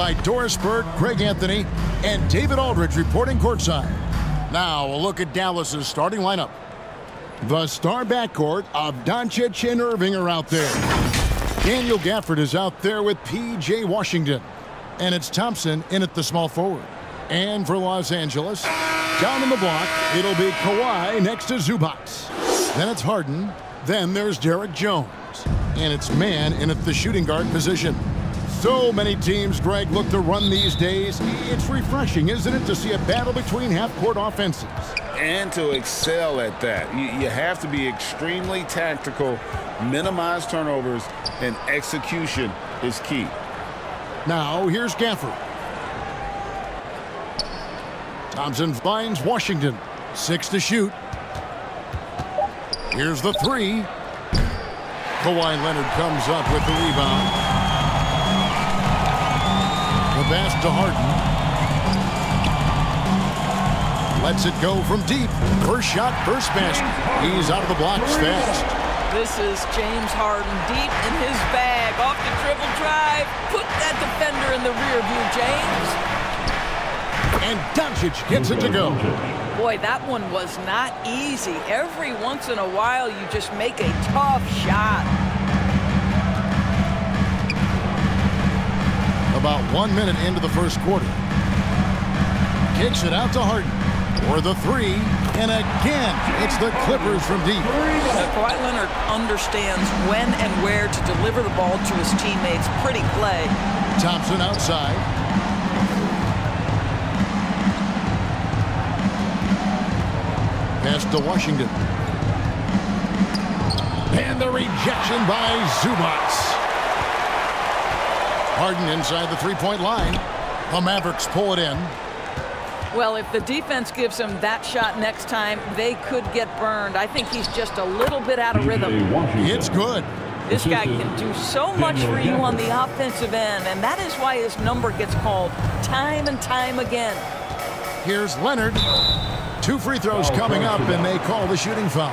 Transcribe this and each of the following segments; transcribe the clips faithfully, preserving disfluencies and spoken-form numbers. by Doris Burke, Greg Anthony, and David Aldridge reporting courtside. Now a look at Dallas's starting lineup. The star backcourt of Doncic and Irving are out there. Daniel Gafford is out there with P J. Washington. And it's Thompson in at the small forward. And for Los Angeles, down in the block, it'll be Kawhi next to Zubac. Then it's Harden. Then there's Derrick Jones. And it's Mann in at the shooting guard position. So many teams, Greg, look to run these days. It's refreshing, isn't it, to see a battle between half-court offenses? And to excel at that. You, you have to be extremely tactical, minimize turnovers, and execution is key. Now, here's Gafford. Thompson finds Washington. Six to shoot. Here's the three. Kawhi Leonard comes up with the rebound. The pass to Harden. Lets it go from deep. First shot, first basket. He's out of the blocks fast. This is James Harden deep in his bag. Off the dribble drive. Put that defender in the rear view, James. And Doncic gets it to go. Boy, that one was not easy. Every once in a while, you just make a tough shot. About one minute into the first quarter. Kicks it out to Harden for the three. And again, it's the Clippers from deep. Kawhi Leonard understands when and where to deliver the ball to his teammates. Pretty play. Thompson outside. Pass to Washington. And the rejection by Zubac. Harden inside the three-point line. The Mavericks pull it in. Well, if the defense gives him that shot next time, they could get burned. I think he's just a little bit out of rhythm. It's good. This guy can do so much for you on the offensive end, and that is why his number gets called time and time again. Here's Leonard. Two free throws coming up, and they call the shooting foul.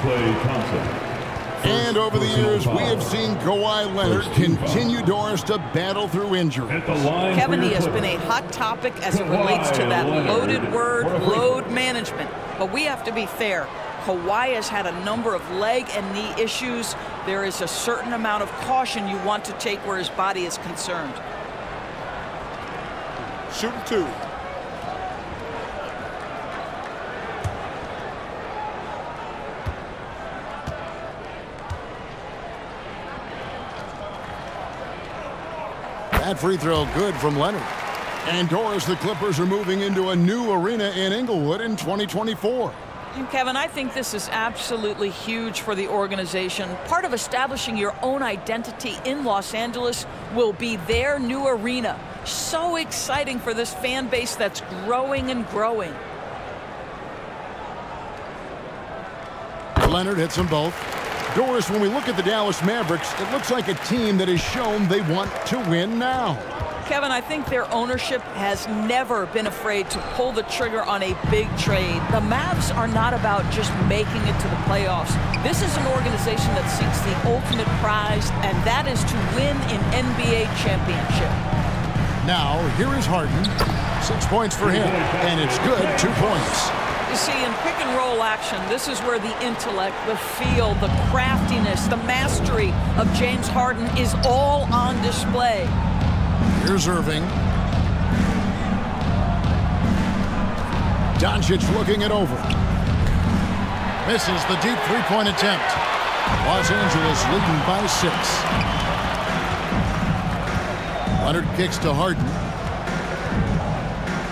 And over the years, we have seen Kawhi Leonard continue, Doris, to battle through injury. Kevin, he has been a hot topic as it relates to that loaded word, load management. But we have to be fair. Kawhi has had a number of leg and knee issues. There is a certain amount of caution you want to take where his body is concerned. Shooting two. That free throw good from Leonard. And Doris, the Clippers are moving into a new arena in Inglewood in twenty twenty-four. And Kevin, I think this is absolutely huge for the organization. Part of establishing your own identity in Los Angeles will be their new arena. So exciting for this fan base that's growing and growing. Leonard hits them both. Doris, when we look at the Dallas Mavericks, it looks like a team that has shown they want to win now. Kevin, I think their ownership has never been afraid to pull the trigger on a big trade. The Mavs are not about just making it to the playoffs. This is an organization that seeks the ultimate prize, and that is to win an N B A championship. Now, here is Harden. Six points for him, and it's good, two points. You see, in pick-and-roll action, this is where the intellect, the feel, the craftiness, the mastery of James Harden is all on display. Here's Irving. Doncic looking it over. Misses the deep three-point attempt. Los Angeles leading by six. Leonard kicks to Harden.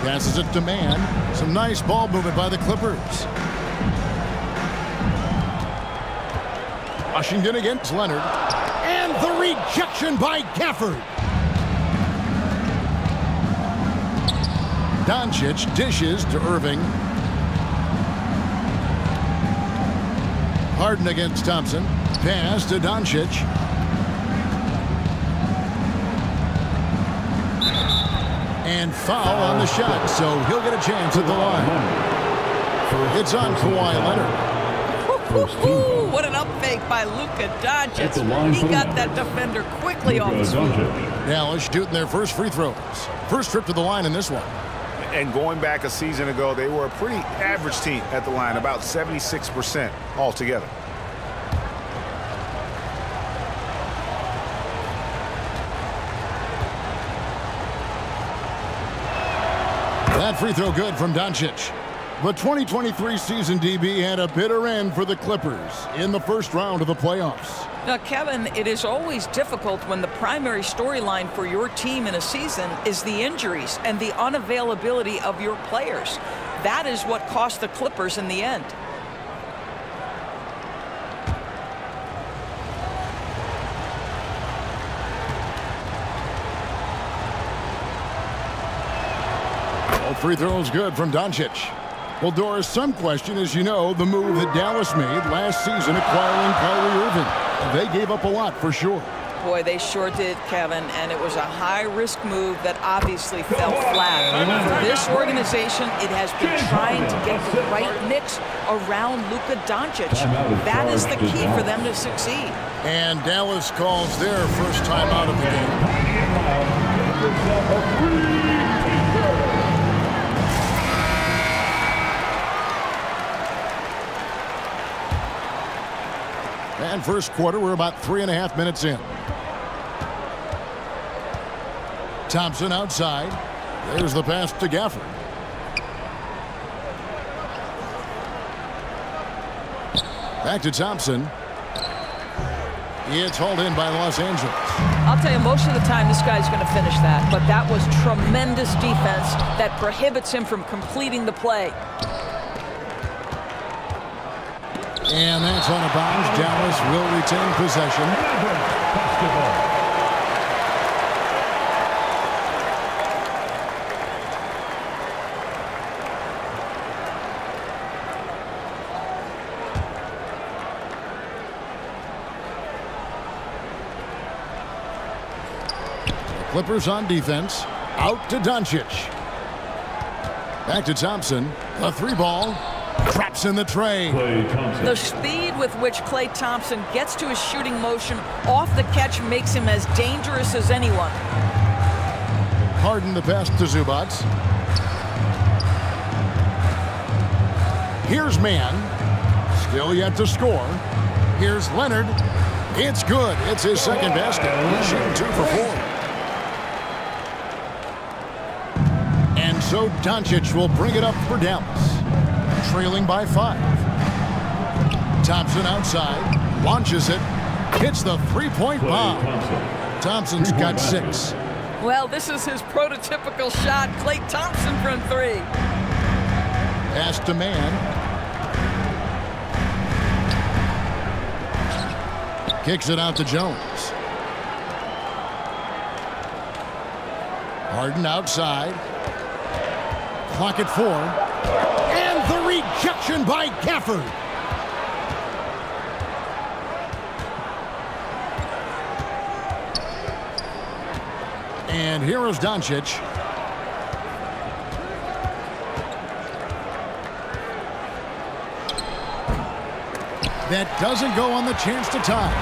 Passes it to Mann. Some nice ball movement by the Clippers. Washington against Leonard. And the rejection by Gafford. Doncic dishes to Irving. Harden against Thompson. Pass to Doncic. And foul on the shot, so he'll get a chance at the line. It's on Kawhi Leonard. first team. What an up fake by Luka Doncic. He got that defender quickly off his feet. Dallas shooting their first free throws. First trip to the line in this one. And going back a season ago, they were a pretty average team at the line, about seventy-six percent altogether. That free throw good from Doncic. The twenty twenty-three season, D B, had a bitter end for the Clippers in the first round of the playoffs. Now, Kevin, it is always difficult when the primary storyline for your team in a season is the injuries and the unavailability of your players. That is what cost the Clippers in the end. Free throws good from Doncic. Well, Doris, some question, as you know, the move that Dallas made last season acquiring Kyrie Irving. They gave up a lot for sure. Boy, they sure did, Kevin, and it was a high-risk move that obviously fell flat. For this organization, it has been trying to get the right mix around Luka Doncic. That is the key for them to succeed. And Dallas calls their first timeout of the game. And first quarter, we're about three and a half minutes in. Thompson outside. There's the pass to Gafford. Back to Thompson. It's hauled in by Los Angeles. I'll tell you, most of the time this guy's going to finish that, but that was tremendous defense that prohibits him from completing the play. And that's on a bounce. Dallas will retain possession. The Clippers on defense. Out to Doncic. Back to Thompson. A three ball. Traps in the tray. The speed with which Klay Thompson gets to his shooting motion off the catch makes him as dangerous as anyone. Harden the pass to Zubac. Here's Mann. Still yet to score. Here's Leonard. It's good. It's his second basket. He's shooting two for four. And so Doncic will bring it up for Dallas. Trailing by five. Thompson outside, launches it, hits the three-point bomb. Thompson's got six. Well, this is his prototypical shot. Klay Thompson from three. Pass to Mann. Kicks it out to Jones. Harden outside. Clock at four. The rejection by Gafford. And here is Doncic. That doesn't go on the chance to tie.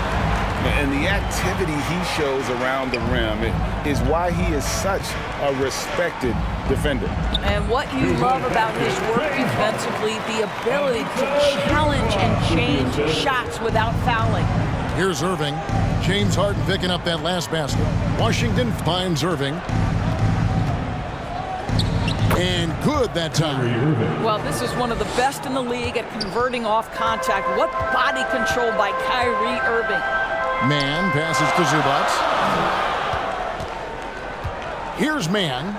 And the activity he shows around the rim is why he is such a respected defender. And what you love about his work defensively, the ability to challenge and change shots without fouling. Here's Irving. James Harden picking up that last basket. Washington finds Irving. And good that time. Well, this is one of the best in the league at converting off contact. What body control by Kyrie Irving. Mann passes to Zubac. Here's Mann.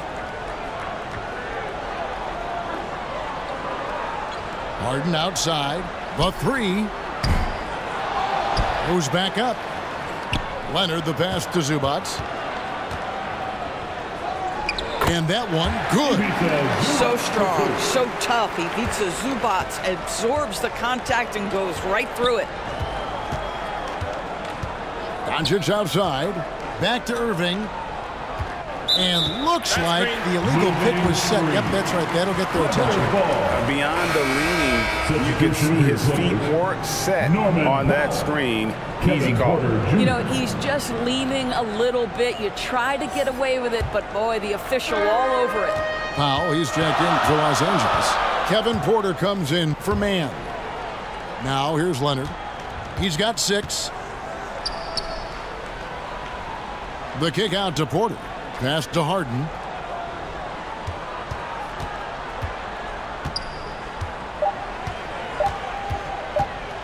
Harden outside. The three. Goes back up. Leonard the pass to Zubac. And that one, good. So strong, so tough. He beats a Zubac, absorbs the contact, and goes right through it. Doncic outside. Back to Irving. and looks like the illegal pick was set. Yep, that's right. That'll get their attention. Beyond the leaning, you can see his feet weren't set on that screen. Easy call. You know, he's just leaning a little bit. You try to get away with it, but boy, the official all over it. Powell, he's jacked in for Los Angeles. Kevin Porter comes in for Mann. Now here's Leonard. He's got six. The kick out to Porter. Pass to Harden.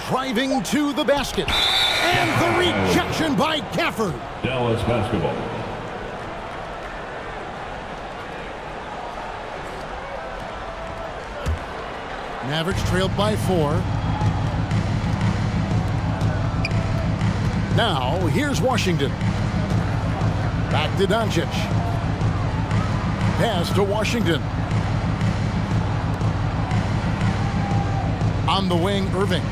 Driving to the basket. And the rejection by Gafford. Dallas basketball. Mavericks trailed by four. Now, here's Washington. Back to Doncic. Pass to Washington. On the wing, Irving.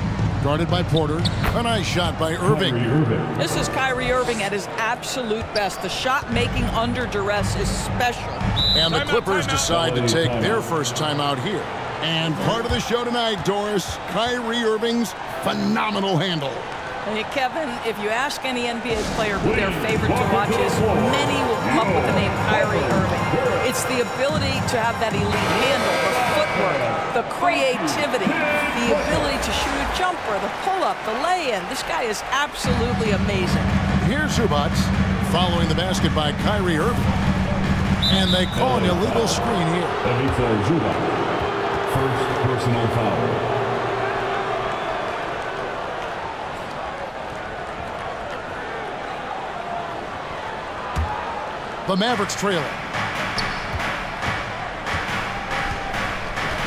Guarded by Porter. A nice shot by Irving. Irving. This is Kyrie Irving at his absolute best. The shot making under duress is special. And the Clippers decide to take their first timeout here. And part of the show tonight, Doris, Kyrie Irving's phenomenal handle. And Kevin, if you ask any N B A player who their favorite to watch is, many will come up with the name Kyrie Irving. It's the ability to have that elite handle, the footwork, the creativity, the ability to shoot a jumper, the pull-up, the lay-in. This guy is absolutely amazing. Here's Zubac following the basket by Kyrie Irving. And they call an illegal screen here. Ivica Zubac, first personal foul. The Mavericks trailing.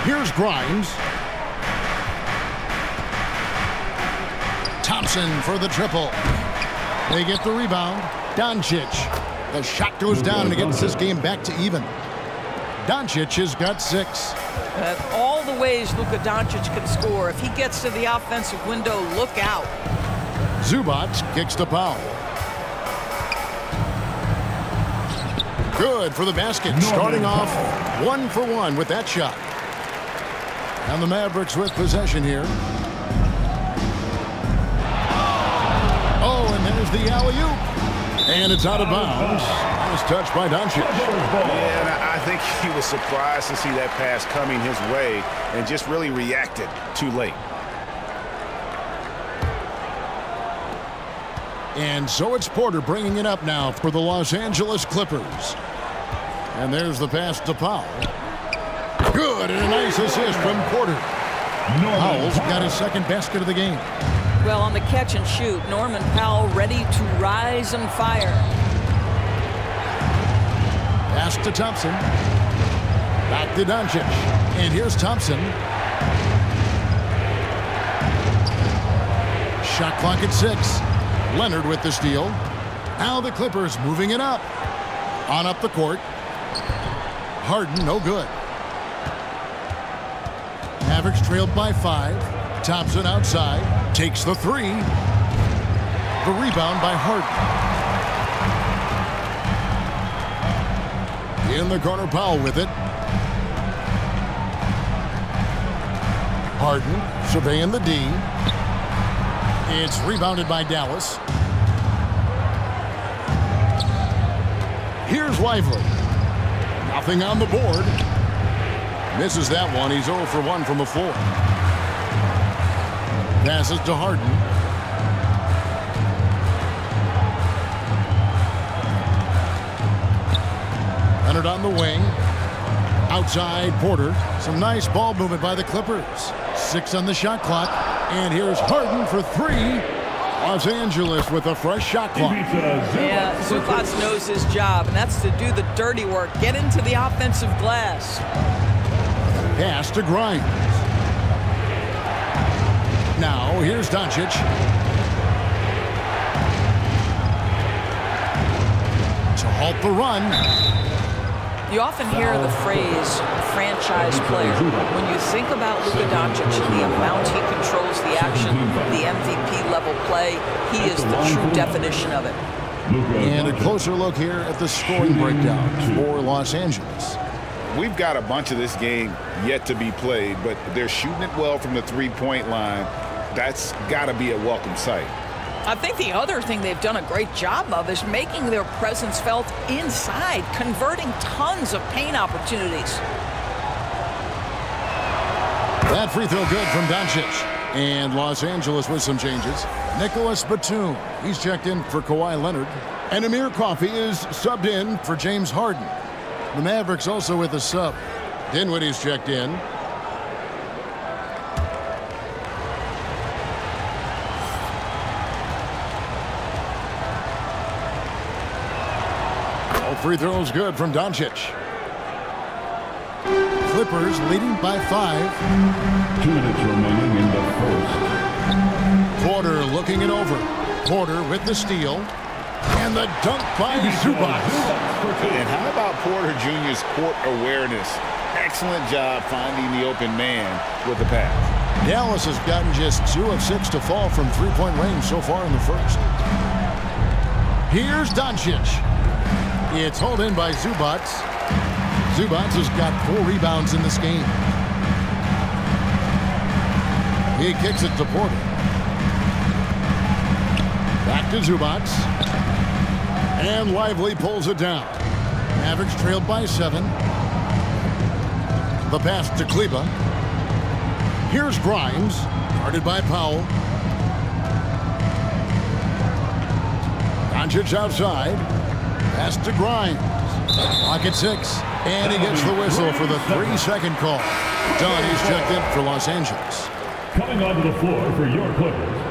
Here's Grimes. Thompson for the triple. They get the rebound. Doncic. The shot goes down and it gets this game back to even. Doncic has got six. At all the ways Luka Doncic can score. If he gets to the offensive window, look out. Zubac kicks to Powell. Good for the basket. Norman Starting Powell. off one for one with that shot. And the Mavericks with possession here. Oh, and there's the alley-oop. And it's out of bounds. Nice touch by Doncic. Yeah, I think he was surprised to see that pass coming his way and just really reacted too late. And so it's Porter bringing it up now for the Los Angeles Clippers. And there's the pass to Powell. Good, and a nice assist from Porter. Powell's got his second basket of the game. Well, on the catch and shoot, Norman Powell ready to rise and fire. Pass to Thompson. Back to Doncic. And here's Thompson. Shot clock at six. Leonard with the steal. Now the Clippers moving it up. On up the court. Harden, no good. Mavericks trailed by five. Thompson outside. Takes the three. The rebound by Harden. In the corner, Powell with it. Harden surveying the D. It's rebounded by Dallas. Here's Lively. Nothing on the board. Misses that one. He's zero for one from the floor. Passes to Harden. Leonard on the wing. Outside Porter. Some nice ball movement by the Clippers. Six on the shot clock. And here's Harden for three. Los Angeles with a fresh shot clock. Yeah, Zubac knows his job, and that's to do the dirty work. Get into the offensive glass. Pass to Grimes. Now, here's Doncic. To halt the run. You often hear the phrase franchise player. When you think about Luka Doncic and the amount he controls the action, the M V P level play, he is the true definition of it. And a closer look here at the scoring breakdown for Los Angeles. We've got a bunch of this game yet to be played, but they're shooting it well from the three-point line. That's got to be a welcome sight. I think the other thing they've done a great job of is making their presence felt inside, converting tons of paint opportunities. That free throw good from Doncic. And Los Angeles with some changes. Nicholas Batum, he's checked in for Kawhi Leonard. And Amir Coffey is subbed in for James Harden. The Mavericks also with a sub. Dinwiddie's checked in. All free throws good from Doncic. Clippers leading by five. Two minutes remaining in the first. Porter looking it over. Porter with the steal. And the dunk by Zubac. And how about Porter Junior's court awareness? Excellent job finding the open man with the pass. Dallas has gotten just two of six to fall from three-point range so far in the first. Here's Doncic. It's hauled in by Zubac. Zubac has got four rebounds in this game. He kicks it to Porter. Back to Zubac. And Lively pulls it down. Mavericks trailed by seven. The pass to Kleber. Here's Grimes, guarded by Powell. Doncic outside. Pass to Grimes. Clock at six. And he gets the whistle for the three-second call. Dunn is checked in for Los Angeles. Coming onto the floor for your Clippers,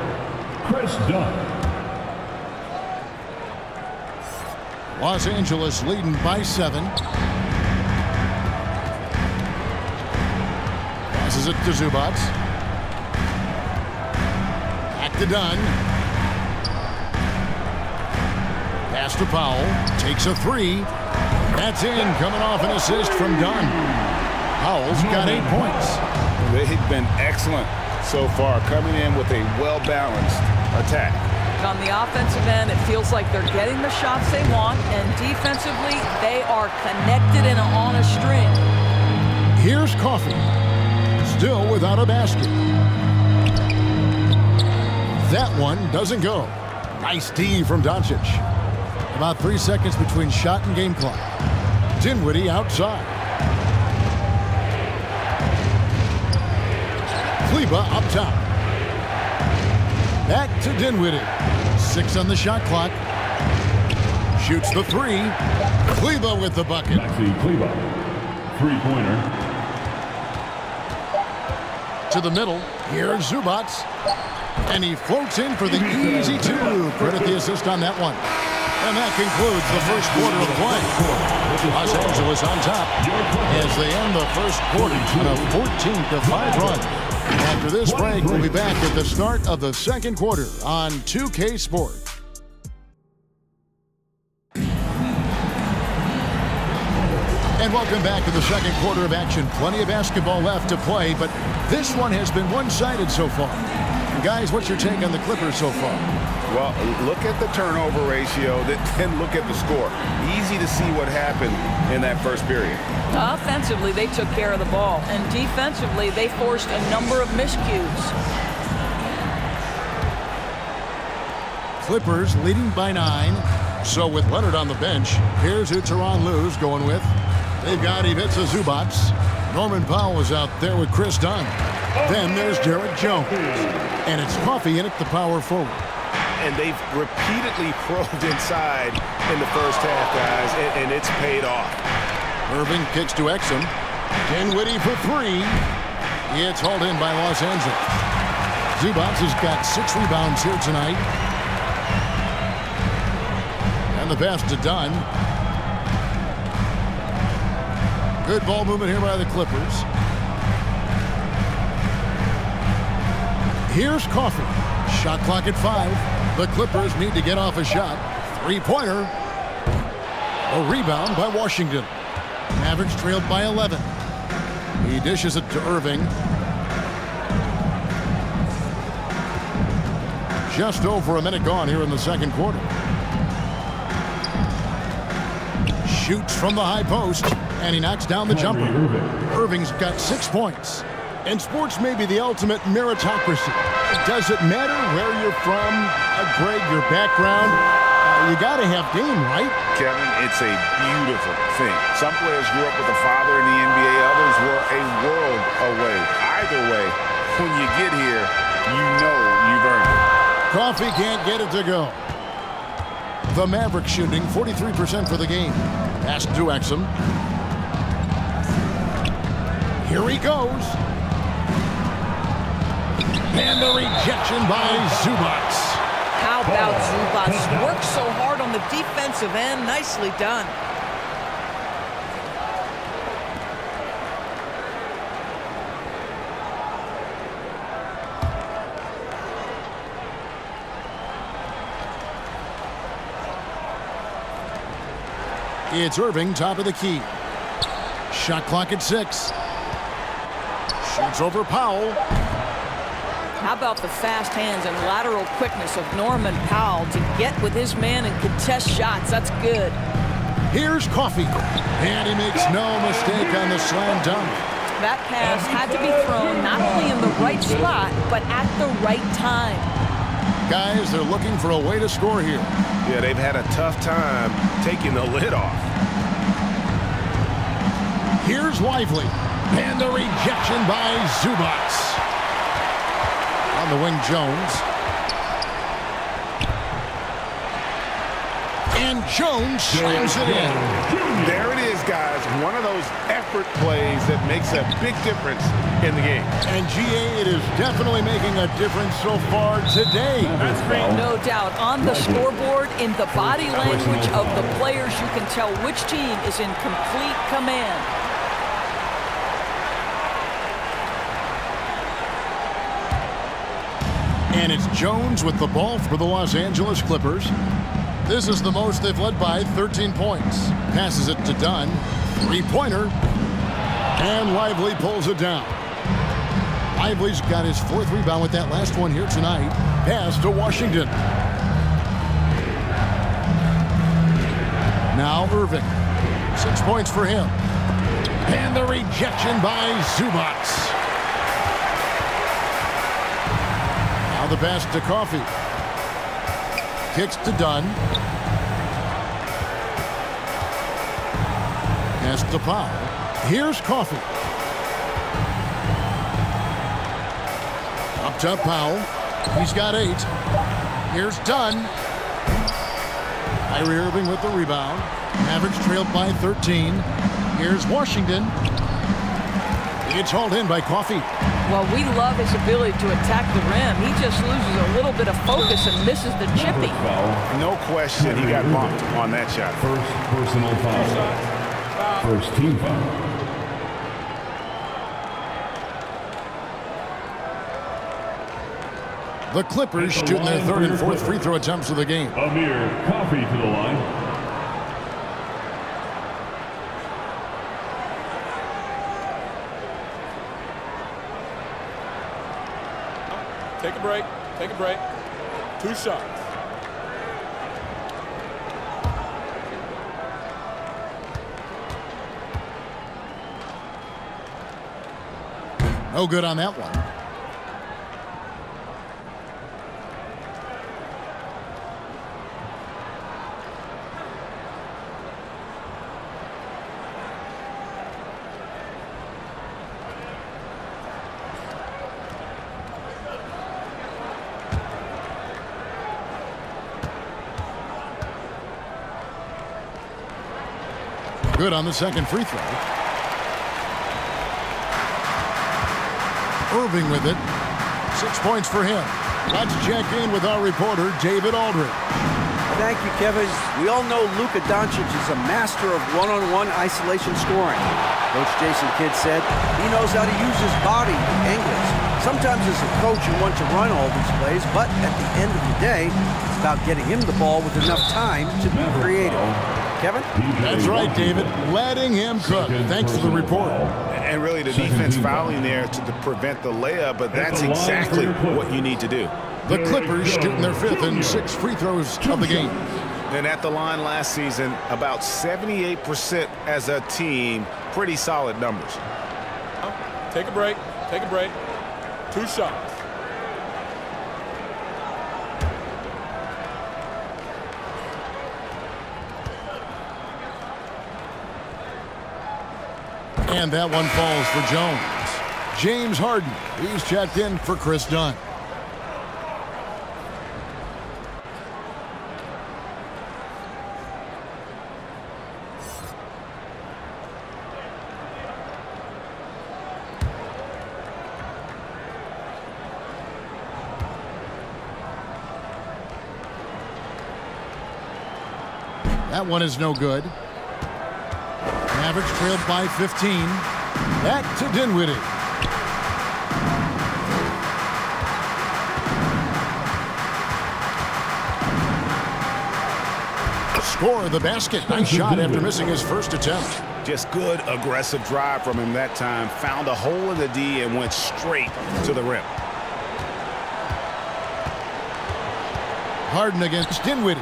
Chris Dunn. Los Angeles leading by seven. Passes it to Zubac. Back to Dunn. Pass to Powell. Takes a three. That's in, coming off an assist from Dunn. Powell's got eight points. They've been excellent so far, coming in with a well-balanced attack. On the offensive end, it feels like they're getting the shots they want, and defensively, they are connected and on a string. Here's Coffey, still without a basket. That one doesn't go. Nice D from Doncic. About three seconds between shot and game clock. Dinwiddie outside. Kleber up top. Back to Dinwiddie. Six on the shot clock. Shoots the three. Kleber with the bucket. Maxi Kleber. Three-pointer. To the middle. Here's Zubac. And he floats in for the easy two. Credit the assist on that one. And that concludes the first quarter of play. Los Angeles on top as they end the first quarter on a fourteen to five run. After this break, we'll be back at the start of the second quarter on two K Sports. And welcome back to the second quarter of action. Plenty of basketball left to play, but this one has been one-sided so far. Guys, what's your take on the Clippers so far? Well, look at the turnover ratio, then look at the score. Easy to see what happened in that first period. Offensively, they took care of the ball, and defensively, they forced a number of miscues. Clippers leading by nine. So with Leonard on the bench, here's who Tyronn Lue's going with. They've got Ivica Zubac. Norman Powell is out there with Chris Dunn. Then there's Derrick Jones. And it's Coffey in at the power forward. And they've repeatedly probed inside in the first half, guys, and, and it's paid off. Irving kicks to Exum. Dinwiddie for three. It's hauled in by Los Angeles. Zubac has got six rebounds here tonight. And the pass to Dunn. Good ball movement here by the Clippers. Here's Coffey. Shot clock at five. The Clippers need to get off a shot. Three-pointer. A rebound by Washington. Mavericks trailed by eleven. He dishes it to Irving. Just over a minute gone here in the second quarter. shoots from the high post, and he knocks down the jumper. Irving's got six points. And sports may be the ultimate meritocracy. It doesn't matter where you're from, a grade, your background. Uh, you got to have game, right? Kevin, it's a beautiful thing. Some players grew up with a father in the N B A. Others were a world away. Either way, when you get here, you know you've earned it. Coffey can't get it to go. The Mavericks shooting forty-three percent for the game. Pass to Exum. Here he goes. And the rejection by Zubac. How about Zubac? Worked so hard on the defensive end. Nicely done. It's Irving, top of the key. Shot clock at six. Shoots over Powell. How about the fast hands and lateral quickness of Norman Powell to get with his man and contest shots? That's good. Here's Coffey. And he makes no mistake on the slam dunk. That pass had to be thrown not only in the right spot, but at the right time. Guys, they're looking for a way to score here. Yeah, they've had a tough time taking the lid off. Here's Lively. And the rejection by Zubac. On the wing, Jones. And Jones slams it in. There it is, guys. One of those effort plays that makes a big difference in the game. And G A, it is definitely making a difference so far today. That's great. No doubt. On the scoreboard, in the body language of the players, you can tell which team is in complete command. And it's Jones with the ball for the Los Angeles Clippers. This is the most they've led by, thirteen points. Passes it to Dunn. Three-pointer. And Lively pulls it down. Lively's got his fourth rebound with that last one here tonight. Pass to Washington. Now Irving. Six points for him. And the rejection by Zubac. The pass to Coffey. Kicks to Dunn. Pass to Powell. Here's Coffey. Up top Powell. He's got eight. Here's Dunn. Kyrie Irving with the rebound. Mavericks trailed by thirteen. Here's Washington. It's hauled in by Coffey. Well, we love his ability to attack the rim. He just loses a little bit of focus and misses the chippy. No question he got bumped on that shot. First personal foul. First team foul. The Clippers shooting their third and fourth free throw attempts of the game. Amir Coffey to the line. Take a break. Take a break. Two shots. No good on that one. Good on the second free throw. Irving with it. Six points for him. Let's check in with our reporter, David Aldridge. Thank you, Kevin. We all know Luka Doncic is a master of one-on-one isolation scoring. Coach Jason Kidd said he knows how to use his body and angles. Sometimes as a coach you want to run all these plays, but at the end of the day, it's about getting him the ball with enough time to be creative. Kevin? That's right, David. Letting him cook. Thanks for the report. And really the defense fouling there to prevent the layup, but that's exactly what you need to do. The Clippers shooting their fifth and sixth free throws of the game. than at the line last season, about seventy-eight percent as a team. Pretty solid numbers. Take a break. Take a break. Two shots. And that one falls for Jones. James Harden, he's checked in for Chris Dunn. That one is no good. Mavericks trailed by fifteen. Back to Dinwiddie. Score of the basket. Nice shot after missing his first attempt. Just good aggressive drive from him that time. Found a hole in the D and went straight to the rim. Harden against Dinwiddie.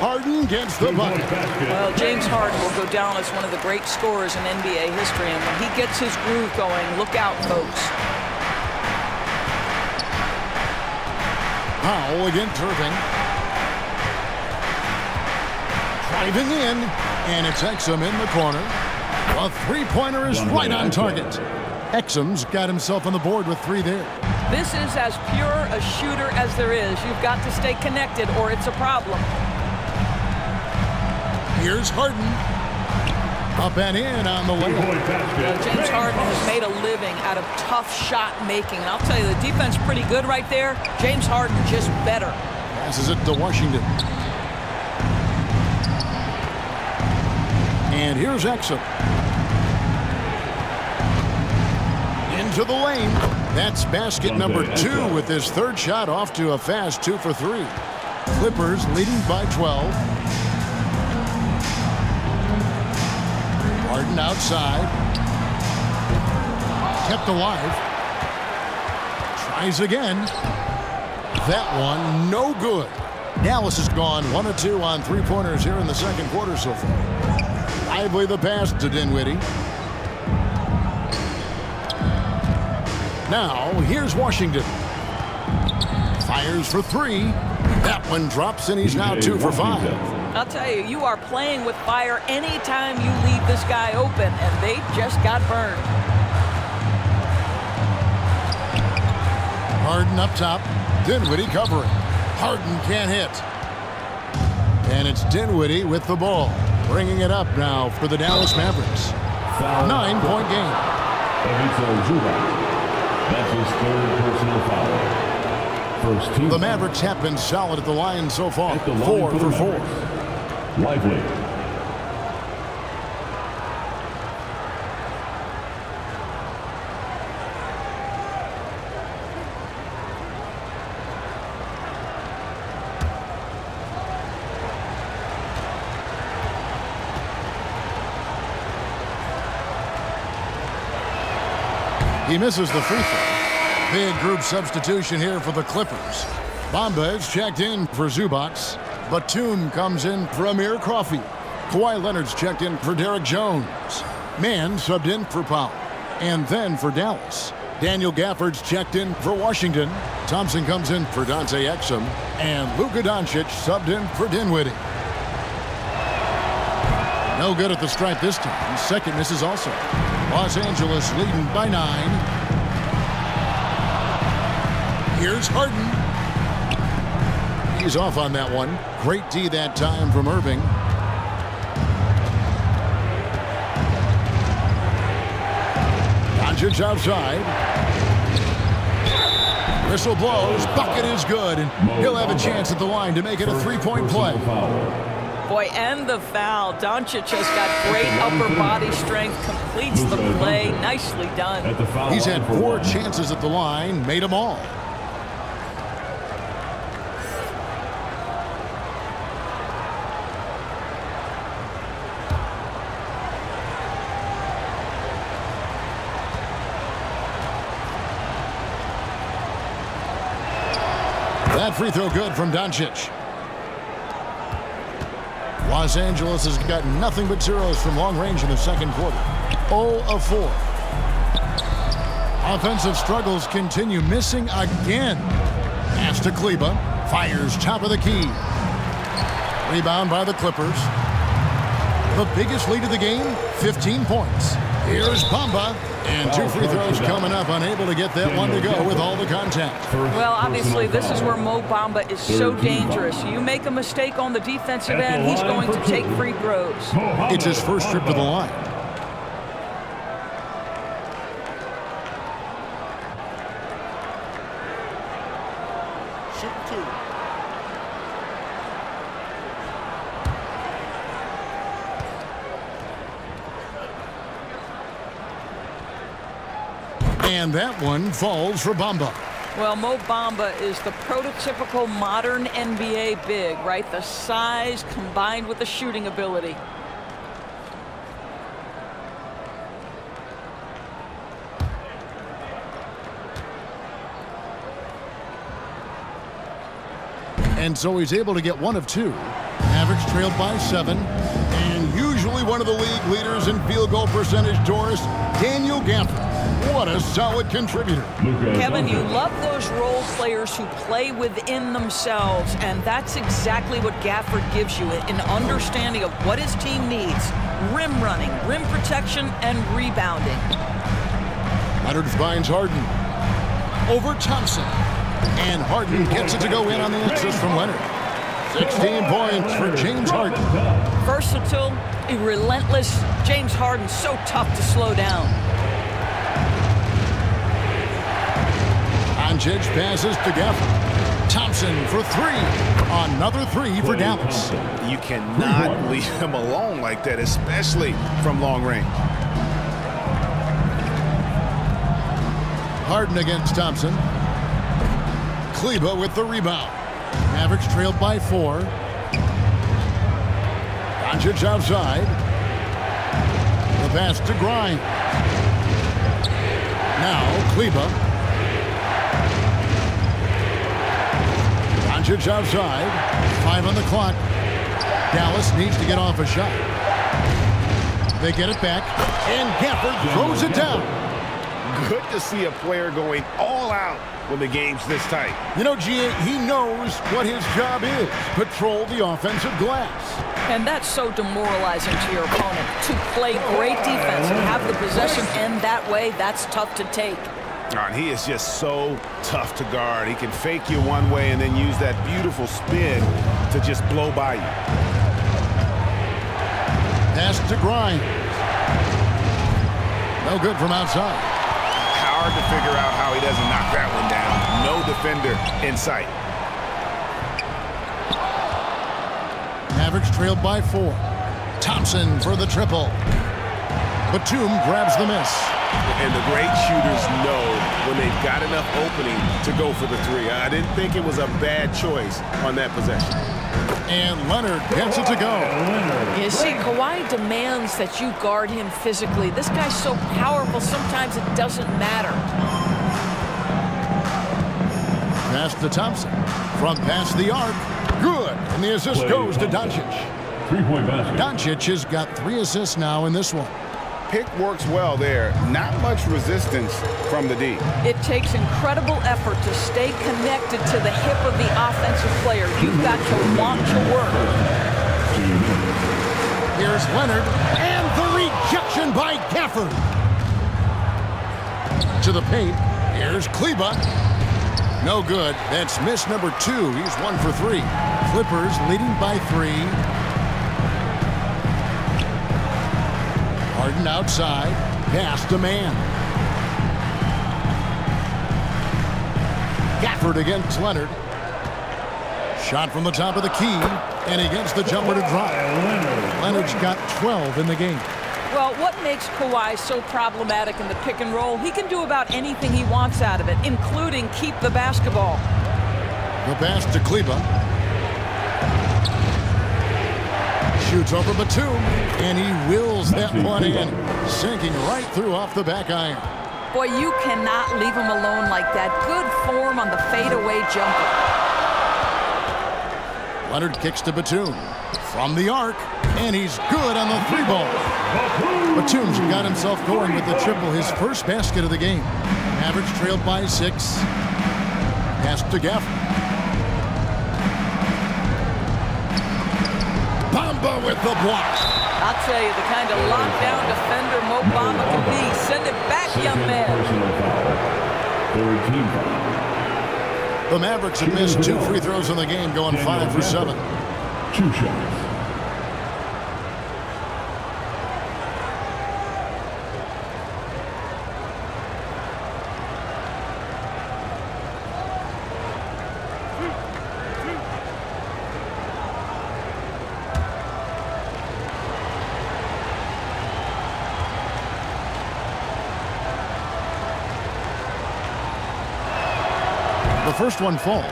Harden gets the bucket. Well, James Harden will go down as one of the great scorers in N B A history, and when he gets his groove going, look out, folks. Powell against Irving. Driving in, and it's Exum in the corner. A three-pointer is right on target. Exum's got himself on the board with three there. This is as pure a shooter as there is. You've got to stay connected, or it's a problem. Here's Harden. Up and in on the way. Well, James Harden has made a living out of tough shot making. And I'll tell you, the defense pretty good right there. James Harden just better. Passes it to Washington. And here's Exum. Into the lane. That's basket number two with his third shot off to a fast two for three. Clippers leading by twelve. Harden outside. Kept alive. Tries again. That one no good. Dallas has gone one of two on three-pointers here in the second quarter so far. Lively the pass to Dinwiddie. Now here's Washington. Fires for three. That one drops and he's now two for five. I'll tell you, you are playing with fire anytime you leave this guy open, and they just got burned. Harden up top. Dinwiddie covering. Harden can't hit. And it's Dinwiddie with the ball. Bringing it up now for the Dallas Mavericks. Nine-point game. Ivica Zubac. That's his third personal foul. First team. The Mavericks have been solid at the line so far. Four for four. Lively. He misses the free throw. Big group substitution here for the Clippers. Bamba is checked in for Zubac. Batum comes in for Amir Coffey. Kawhi Leonard's checked in for Derrick Jones. Mann subbed in for Powell. And then for Dallas. Daniel Gafford's checked in for Washington. Thompson comes in for Dante Exum. And Luka Doncic subbed in for Dinwiddie. No good at the stripe this time. Second misses also. Los Angeles leading by nine. Here's Harden. He's off on that one. Great D that time from Irving. Doncic outside. Whistle blows. Bucket is good. And he'll have a chance at the line to make it a three-point play. Boy, and the foul. Doncic has got great upper body strength. Completes the play. Nicely done. He's had four chances at the line. Made them all. Free throw good from Doncic. Los Angeles has gotten nothing but zeros from long range in the second quarter. oh of four. Offensive struggles continue, missing again. Pass to Kleber. Fires top of the key. Rebound by the Clippers. The biggest lead of the game, fifteen points. Here's Bamba, and two free throws coming up, unable to get that one to go with all the contact. Well, obviously, this is where Mo Bamba is so dangerous. You make a mistake on the defensive end, he's going to take free throws. It's his first trip to the line. And that one falls for Bamba. Well, Mo Bamba is the prototypical modern N B A big, right? The size combined with the shooting ability. And so he's able to get one of two. Mavericks trailed by seven. And usually one of the league leaders in field goal percentage, Doris, Daniel Gafford. What a solid contributor. Kevin, you love those role players who play within themselves, and that's exactly what Gafford gives you, an understanding of what his team needs. Rim running, rim protection, and rebounding. Leonard finds Harden. Over Thompson. And Harden gets it to go in on the assist from Leonard. sixteen points for James Harden. Versatile, relentless. James Harden so tough to slow down. Doncic passes to Gafford. Thompson for three. Another three for Dallas. You cannot leave him alone like that, especially from long range. Harden against Thompson. Kleber with the rebound. Mavericks trailed by four. Doncic outside. The pass to Grimes. Now Kleber. Doncic outside, five on the clock. Dallas needs to get off a shot. They get it back, and Gafford throws it down. Good to see a player going all out when the game's this tight. You know, G A, he knows what his job is, patrol the offensive glass. And that's so demoralizing to your opponent. To play great defense and have the possession end that way, that's tough to take. God, he is just so tough to guard. He can fake you one way and then use that beautiful spin to just blow by you. Pass to Grimes. No good from outside. Hard to figure out how he doesn't knock that one down. No defender in sight. Mavericks trailed by four. Thompson for the triple. Batum grabs the miss. And the great shooters know when they've got enough opening to go for the three. I didn't think it was a bad choice on that possession. And Leonard gets it to go. You see, Kawhi demands that you guard him physically. This guy's so powerful, sometimes it doesn't matter. Pass to Thompson. From past the arc. Good. And the assist goes to Doncic. Three-point basket. Doncic has got three assists now in this one. Pick works well there. Not much resistance from the D. It takes incredible effort to stay connected to the hip of the offensive player. You've got to want to work. Here's Leonard, and the rejection by Gafford. To the paint, here's Kleber. No good. That's miss number two. He's one for three. Clippers leading by three. Harden outside, pass to Mann. Gafford against Leonard. Shot from the top of the key, and he gets the jumper to drop. Leonard's got twelve in the game. Well, what makes Kawhi so problematic in the pick and roll? He can do about anything he wants out of it, including keep the basketball. The pass to Kleber. Shoots over Batum, and he wills that one in, sinking right through off the back iron. Boy, you cannot leave him alone like that. Good form on the fadeaway jumper. Leonard kicks to Batum. from the arc, and he's good on the three ball. Batum's got himself going with the triple, his first basket of the game. Mavericks trailed by six. Pass to Gafford. Bamba with the block. I'll tell you, the kind of lockdown defender Mo Bamba can be. Send it back, young man. The Mavericks have missed two free throws in the game, going five for seven. Two shots. First one falls.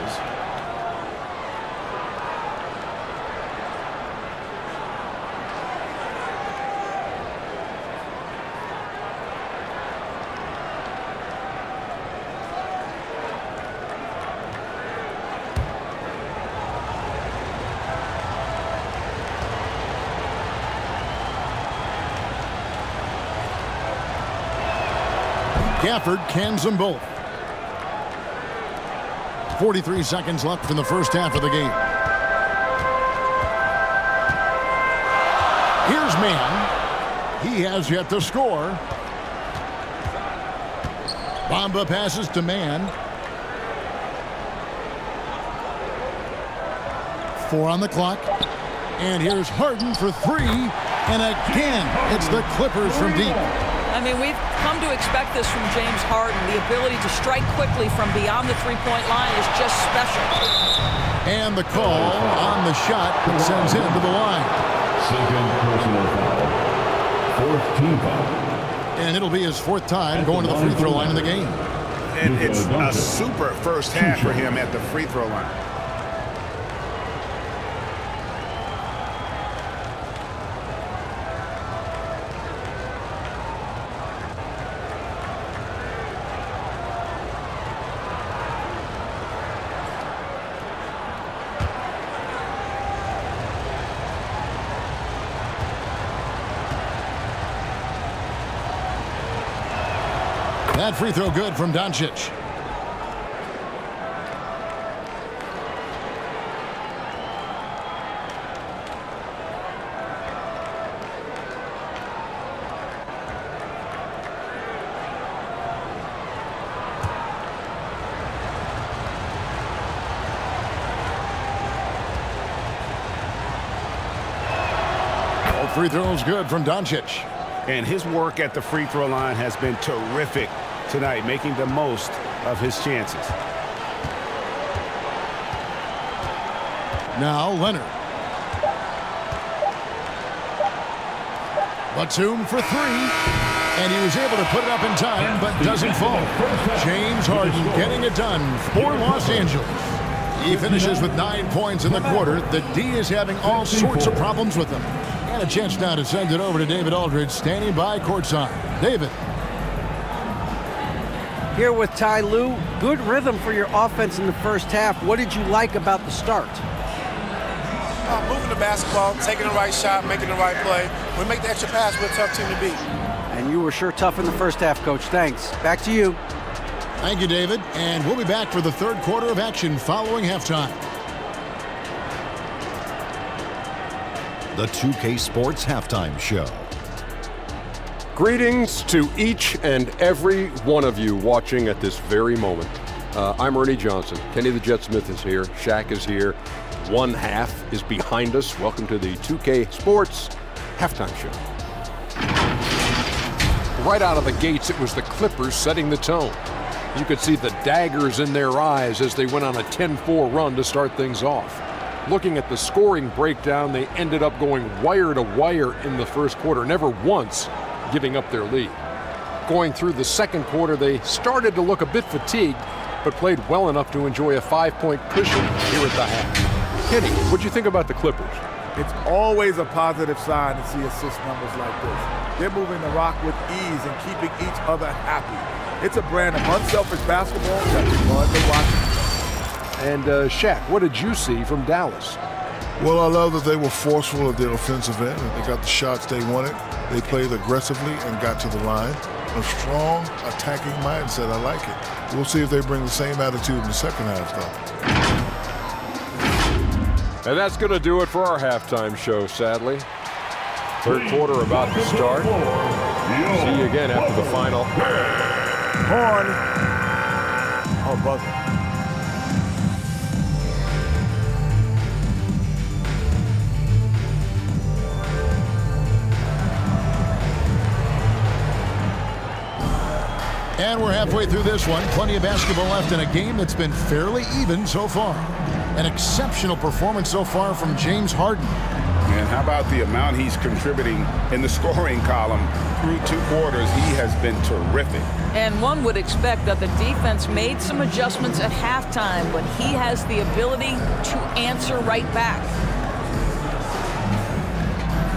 Gafford cans them both. forty-three seconds left in the first half of the game. Here's Mann. He has yet to score. Bamba passes to Mann. Four on the clock. And here's Harden for three. And again, it's the Clippers from deep. I mean, we've come to expect this from James Harden. The ability to strike quickly from beyond the three-point line is just special. And the call on the shot that sends him to the line. Second personal foul. Fourth team foul. And it'll be his fourth time going to the free throw line in the game. And it's a super first half for him at the free throw line. That free throw good from Doncic. All free throws good from Doncic. And his work at the free throw line has been terrific tonight, making the most of his chances. Now Leonard. Batum for three, and he was able to put it up in time, but doesn't fall. James Harden getting it done for Los Angeles. He finishes with nine points in the quarter. The D is having all sorts of problems with them. And a chance now to send it over to David Aldridge, standing by courtside. David. Here with Ty Lue, good rhythm for your offense in the first half. What did you like about the start? Uh, moving the basketball, taking the right shot, making the right play. We make the extra pass, we're a tough team to beat. And you were sure tough in the first half, Coach. Thanks. Back to you. Thank you, David. And we'll be back for the third quarter of action following halftime. The two K Sports Halftime Show. Greetings to each and every one of you watching at this very moment. Uh, I'm Ernie Johnson. Kenny the Jet Smith is here. Shaq is here. One half is behind us. Welcome to the two K Sports Halftime Show. Right out of the gates, it was the Clippers setting the tone. You could see the daggers in their eyes as they went on a ten four run to start things off. Looking at the scoring breakdown, they ended up going wire to wire in the first quarter. Never once giving up their lead. Going through the second quarter, they started to look a bit fatigued, but played well enough to enjoy a five-point cushion here at the half. Kenny, what'd you think about the Clippers? It's always a positive sign to see assist numbers like this. They're moving the rock with ease and keeping each other happy. It's a brand of unselfish basketball that's fun to watch. And uh, Shaq, what did you see from Dallas? Well, I love that they were forceful at their offensive end. They got the shots they wanted. They played aggressively and got to the line. A strong attacking mindset. I like it. We'll see if they bring the same attitude in the second half, though. And that's going to do it for our halftime show, sadly. Third quarter about to start. See you again after the final. Horn. Oh, buzzer. And we're halfway through this one. Plenty of basketball left in a game that's been fairly even so far. An exceptional performance so far from James Harden. And how about the amount he's contributing in the scoring column? Through two quarters, he has been terrific. And one would expect that the defense made some adjustments at halftime, but he has the ability to answer right back.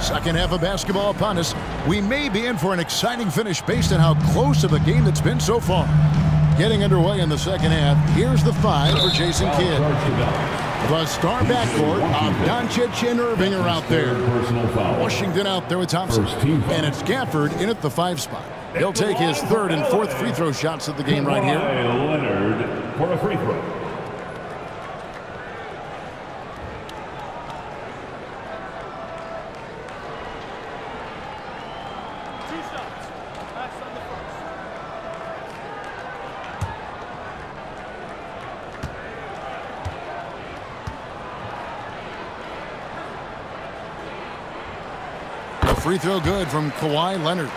Second half of basketball upon us. We may be in for an exciting finish based on how close of a game it's been so far. Getting underway in the second half, here's the five for Jason Kidd. The star backcourt of Doncic and Irving are out there. Washington out there with Thompson. And it's Gafford in at the five spot. He'll take his third and fourth free throw shots of the game right here. Leonard for a free throw. Free throw good from Kawhi Leonard.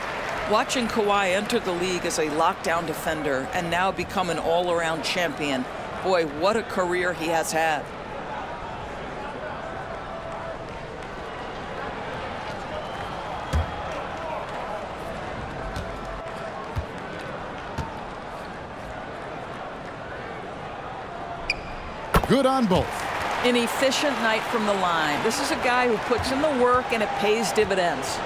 Watching Kawhi enter the league as a lockdown defender and now become an all-around champion. Boy, what a career he has had. Good on both. An efficient night from the line. This is a guy who puts in the work and it pays dividends.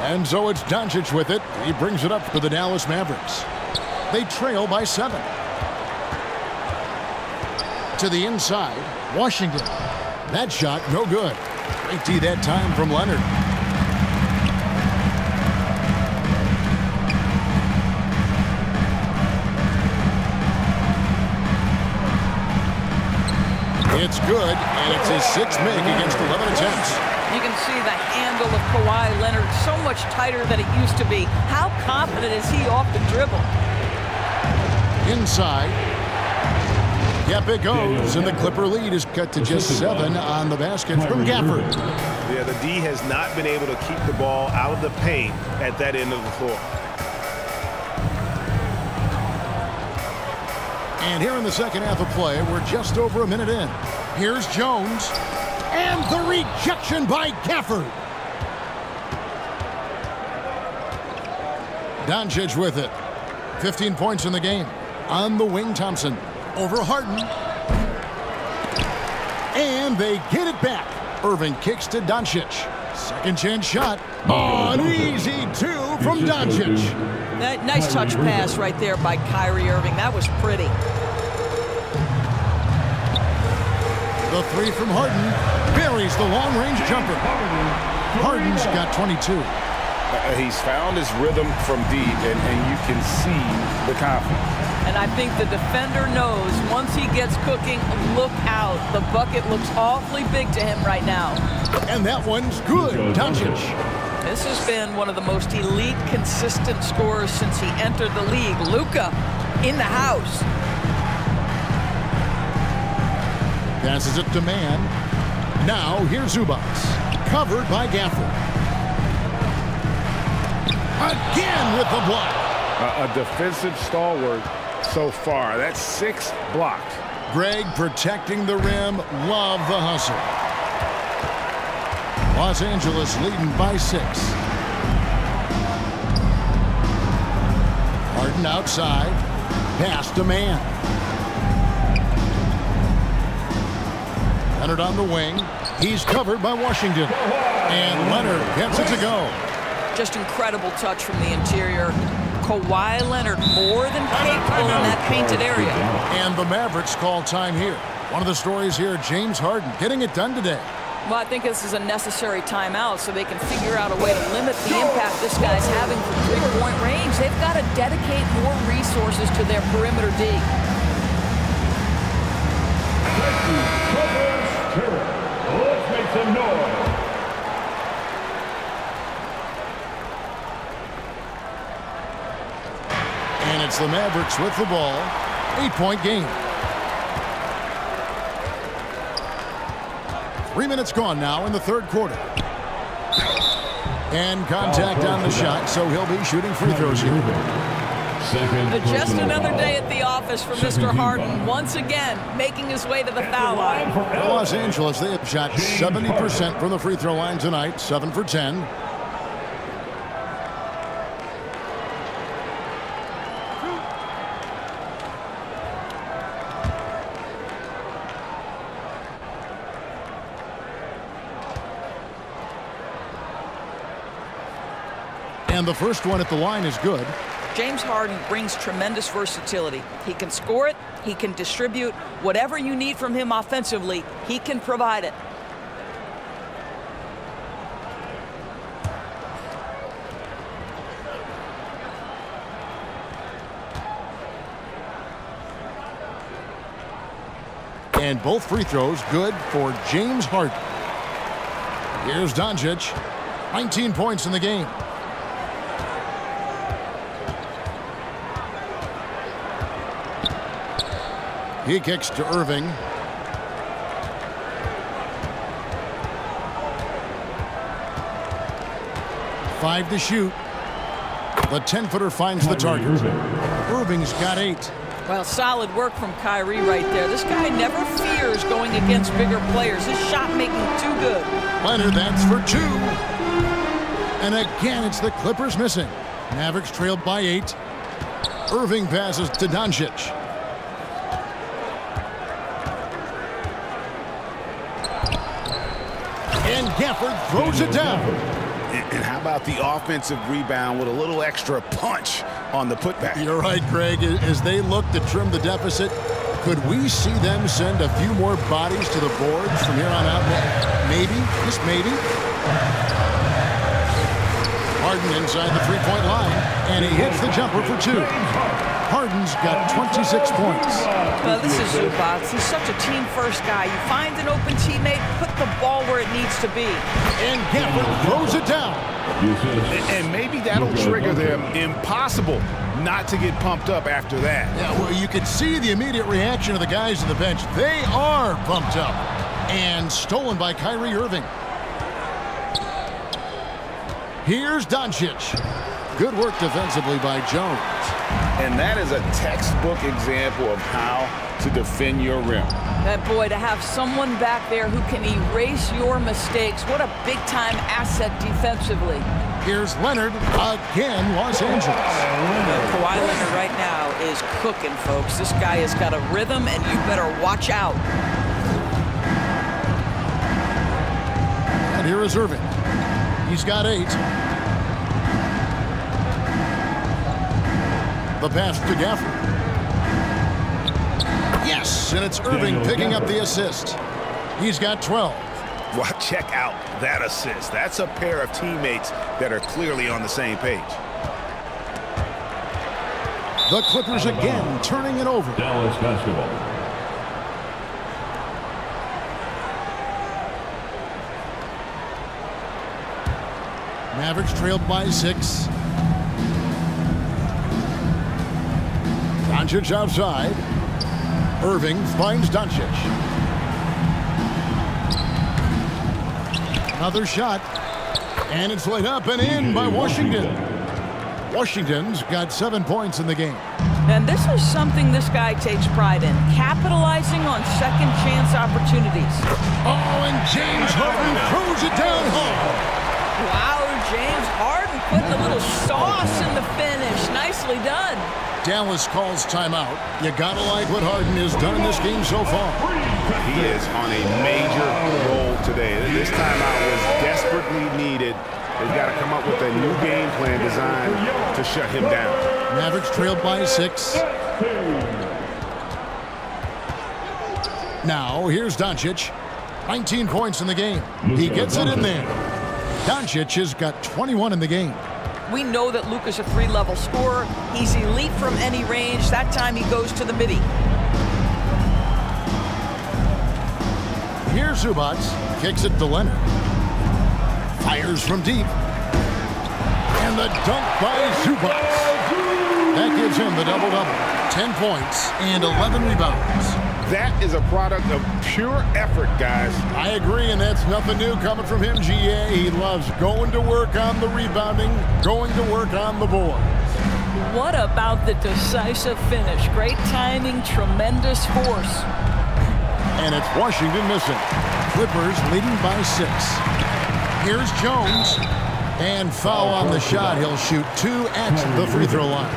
And so it's Doncic with it. He brings it up for the Dallas Mavericks. They trail by seven. To the inside, Washington. That shot no good. Great D that time from Leonard. It's good, and it's his sixth make against eleven attempts. You can see the handle of Kawhi Leonard so much tighter than it used to be. How confident is he off the dribble? Inside. Yep, it goes, and the Clipper lead is cut to just seven on the basket from Gafford. Yeah, the D has not been able to keep the ball out of the paint at that end of the floor. And here in the second half of play, we're just over a minute in. Here's Jones. And the rejection by Gafford. Doncic with it. fifteen points in the game. On the wing, Thompson. Over Harden. And they get it back. Irving kicks to Doncic. Second chance shot. Oh, an easy two from Doncic. That nice touch pass right there by Kyrie Irving. That was pretty. The three from Harden buries the long-range jumper. Harden's got twenty-two. Uh, he's found his rhythm from deep, and, and you can see the confidence. And I think the defender knows once he gets cooking, look out. The bucket looks awfully big to him right now. And that one's good. Doncic. This has been one of the most elite, consistent scorers since he entered the league. Luka in the house. Passes it to Mann. Now here's Zubac. Covered by Gafford. Again with the block. A, a defensive stalwart so far. That's six blocks. Greg protecting the rim. Love the hustle. Los Angeles leading by six. Harden outside. Pass to Mann. Leonard on the wing. He's covered by Washington. And Leonard gets it to go. Just incredible touch from the interior. Kawhi Leonard more than capable in that painted area. And the Mavericks call time here. One of the stories here, James Harden getting it done today. Well, I think this is a necessary timeout so they can figure out a way to limit the impact this guy's having from three-point range. They've got to dedicate more resources to their perimeter D. Thank you, Clippers. Let's make some noise. And it's the Mavericks with the ball. Eight-point game. Three minutes gone now in the third quarter. And contact on the shot, so he'll be shooting free throws here. Just another day at the office for Mister Harden, once again making his way to the foul line. Los Angeles, they have shot seventy percent from the free throw line tonight, seven for ten. And the first one at the line is good. James Harden brings tremendous versatility. He can score it, he can distribute. Whatever you need from him offensively, he can provide it. And both free throws good for James Harden. Here's Doncic, nineteen points in the game. He kicks to Irving. Five to shoot. The ten-footer finds the target. Irving's got eight. Well, solid work from Kyrie right there. This guy never fears going against bigger players. His shot making too good. Leonard, that's for two. And again, it's the Clippers missing. Mavericks trailed by eight. Irving passes to Doncic. And Gafford throws it down. And, and how about the offensive rebound with a little extra punch on the putback? You're right, Greg. As they look to trim the deficit, could we see them send a few more bodies to the boards from here on out? Maybe, just maybe. Harden inside the three-point line, and he hits the jumper for two. Harden's got twenty-six points. Well, this is Zubac. He's such a team-first guy. You find an open teammate, put the ball where it needs to be. And Gafford throws it down. And maybe that'll trigger them. Impossible not to get pumped up after that. Yeah, well, you can see the immediate reaction of the guys on the bench. They are pumped up. And stolen by Kyrie Irving. Here's Doncic. Good work defensively by Jones. And that is a textbook example of how to defend your rim. That boy, to have someone back there who can erase your mistakes. What a big-time asset defensively. Here's Leonard again, Los Angeles. Oh, Kawhi Leonard right now is cooking, folks. This guy has got a rhythm, and you better watch out. And here is Irving. He's got eight. The pass to Gafford. Yes, and it's Irving picking up the assist. He's got twelve. Well, check out that assist. That's a pair of teammates that are clearly on the same page. The Clippers again turning it over. Dallas basketball. Mavericks trailed by six. Doncic outside. Irving finds Doncic. Another shot. And it's laid up and in by Washington. Washington's got seven points in the game. And this is something this guy takes pride in. Capitalizing on second chance opportunities. Oh, and James Harden throws it down home. Wow, James Harden putting a little sauce in the finish. Nicely done. Dallas calls timeout. You gotta like what Harden has done in this game so far. He is on a major roll today. This timeout was desperately needed. They've got to come up with a new game plan designed to shut him down. Mavericks trailed by six. Now here's Doncic. nineteen points in the game. He gets it in there. Doncic has got twenty-one in the game. We know that Luka's a three-level scorer. He's elite from any range. That time he goes to the middie. Here's Zubac. Kicks it to Leonard. Fires from deep. And the dunk by Zubac. That gives him the double-double. ten points and eleven rebounds. That is a product of pure effort, guys. I agree, and that's nothing new coming from him, G A. He loves going to work on the rebounding, going to work on the boards. What about the decisive finish? Great timing, tremendous force. And it's Washington missing. Clippers leading by six. Here's Jones. And foul on the shot. He'll shoot two at the free throw line.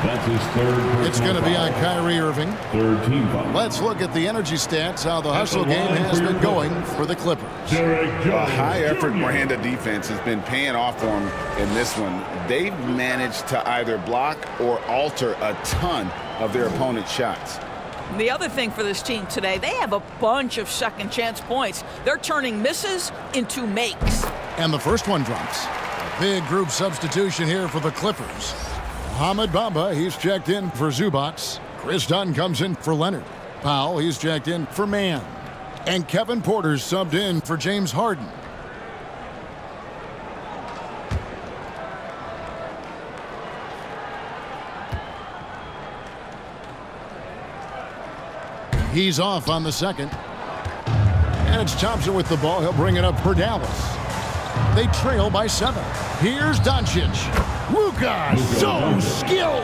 That's his third. It's going to be on Kyrie Irving. Third team foul. Let's look at the energy stats, how the hustle game has been going for the Clippers. A high-effort brand of defense has been paying off for them in this one. They've managed to either block or alter a ton of their opponent's shots. The other thing for this team today, they have a bunch of second-chance points. They're turning misses into makes. And the first one drops. Big group substitution here for the Clippers. Mo Bamba, he's checked in for Zubac. Chris Dunn comes in for Leonard. Powell, he's checked in for Mann. And Kevin Porter's subbed in for James Harden. He's off on the second. And it's Thompson with the ball. He'll bring it up for Dallas. They trail by seven. Here's Doncic. Luka, so skilled.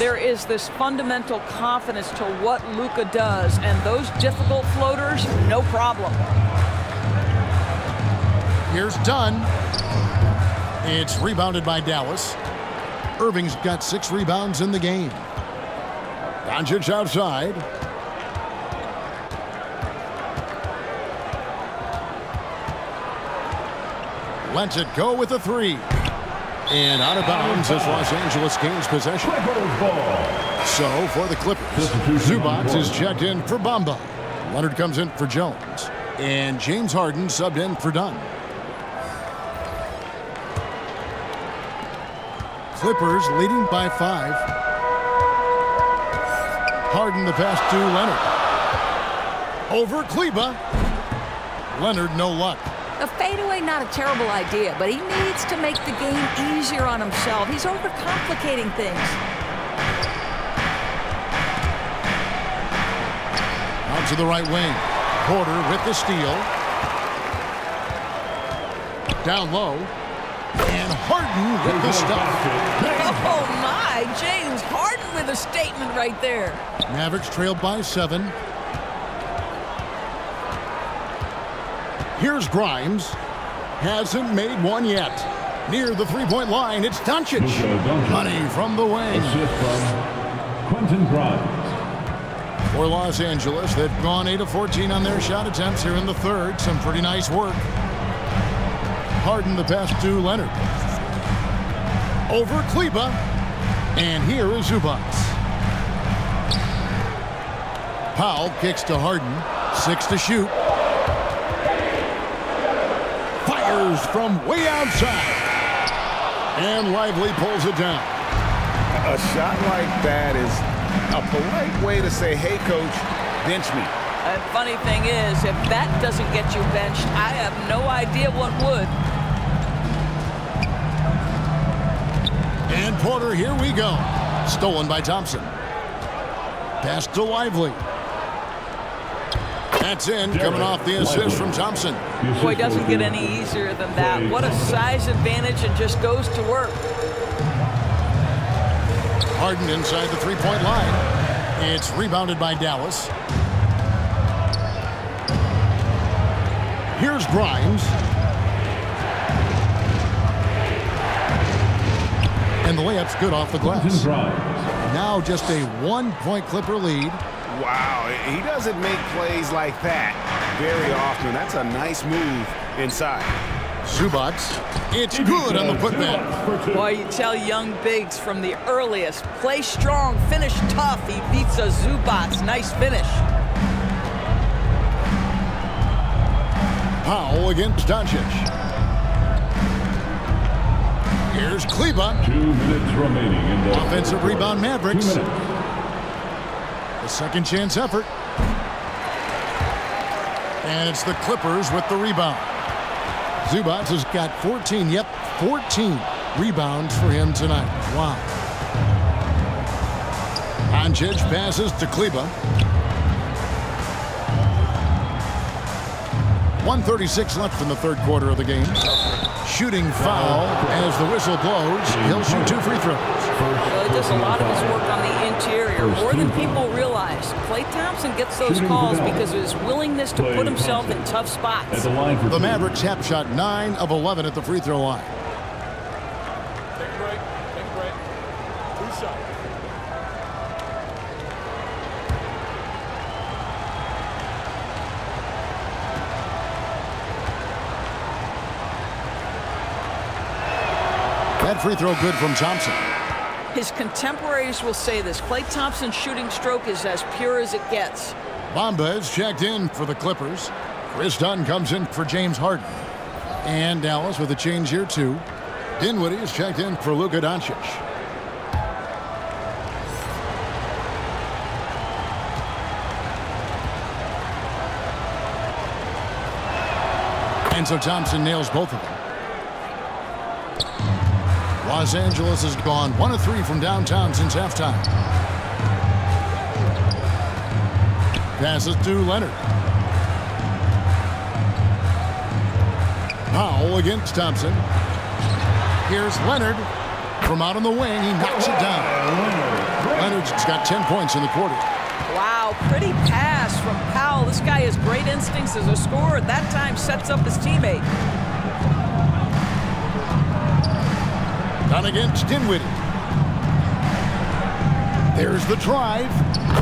There is this fundamental confidence to what Luka does, and those difficult floaters, no problem. Here's Dunn. It's rebounded by Dallas. Irving's got six rebounds in the game. Doncic outside. Lets it go with a three. And out of bounds as Los Angeles gains possession. So for the Clippers, Zubac is checked in for Bamba. Leonard comes in for Jones. And James Harden subbed in for Dunn. Clippers leading by five. Harden the pass to Leonard. Over Kleber. Leonard no luck. A fadeaway, not a terrible idea, but he needs to make the game easier on himself. He's overcomplicating things. Out to the right wing. Porter with the steal. Down low. And Harden with the stop. Oh, my. James Harden with a statement right there. Mavericks trailed by seven. Here's Grimes. Hasn't made one yet. Near the three-point line, it's Doncic. Money from the wing. From Quentin Grimes. For Los Angeles, they've gone eight of fourteen on their shot attempts here in the third. Some pretty nice work. Harden the pass to Leonard. Over Kleber. And here is Zubac. Powell kicks to Harden. Six to shoot. From way outside, and Lively pulls it down. A shot like that is a polite way to say, hey coach, bench me. The funny thing is, if that doesn't get you benched, I have no idea what would. And Porter, here we go. Stolen by Thompson. Pass to Lively. That's in, coming off the assist from Thompson. Boy, doesn't get any easier than that. What a size advantage, and just goes to work. Harden inside the three-point line. It's rebounded by Dallas. Here's Grimes. And the layup's good off the glass. Now just a one-point Clipper lead. Wow, he doesn't make plays like that very often. That's a nice move inside. Zubac, it's good on the putback. Boy, you tell young bigs from the earliest, play strong, finish tough. He beats a Zubac. Nice finish. Powell against Doncic. Here's Kleber. Two minutes remaining in the offensive rebound, Mavericks. A second chance effort. And it's the Clippers with the rebound. Zubac has got fourteen. Yep, fourteen rebounds for him tonight. Wow. Doncic passes to Kleber. one thirty-six left in the third quarter of the game. Shooting foul as the whistle blows. He'll shoot two free throws. Well, he does a lot of his work on the interior, more than people realize. Klay Thompson gets those calls because of his willingness to put himself in tough spots. The Mavericks have shot nine of eleven at the free throw line. Take a break. Take a break. Two shots. That free throw good from Thompson. His contemporaries will say this. Klay Thompson's shooting stroke is as pure as it gets. Bamba is checked in for the Clippers. Chris Dunn comes in for James Harden. And Dallas with a change here, too. Dinwiddie is checked in for Luka Doncic. And so Thompson nails both of them. Los Angeles has gone one of three from downtown since halftime. Passes to Leonard. Powell against Thompson. Here's Leonard from out on the wing. He knocks it down. Leonard's got ten points in the quarter. Wow, pretty pass from Powell. This guy has great instincts as a scorer. At that time, sets up his teammate. Down against Dinwiddie. There's the drive.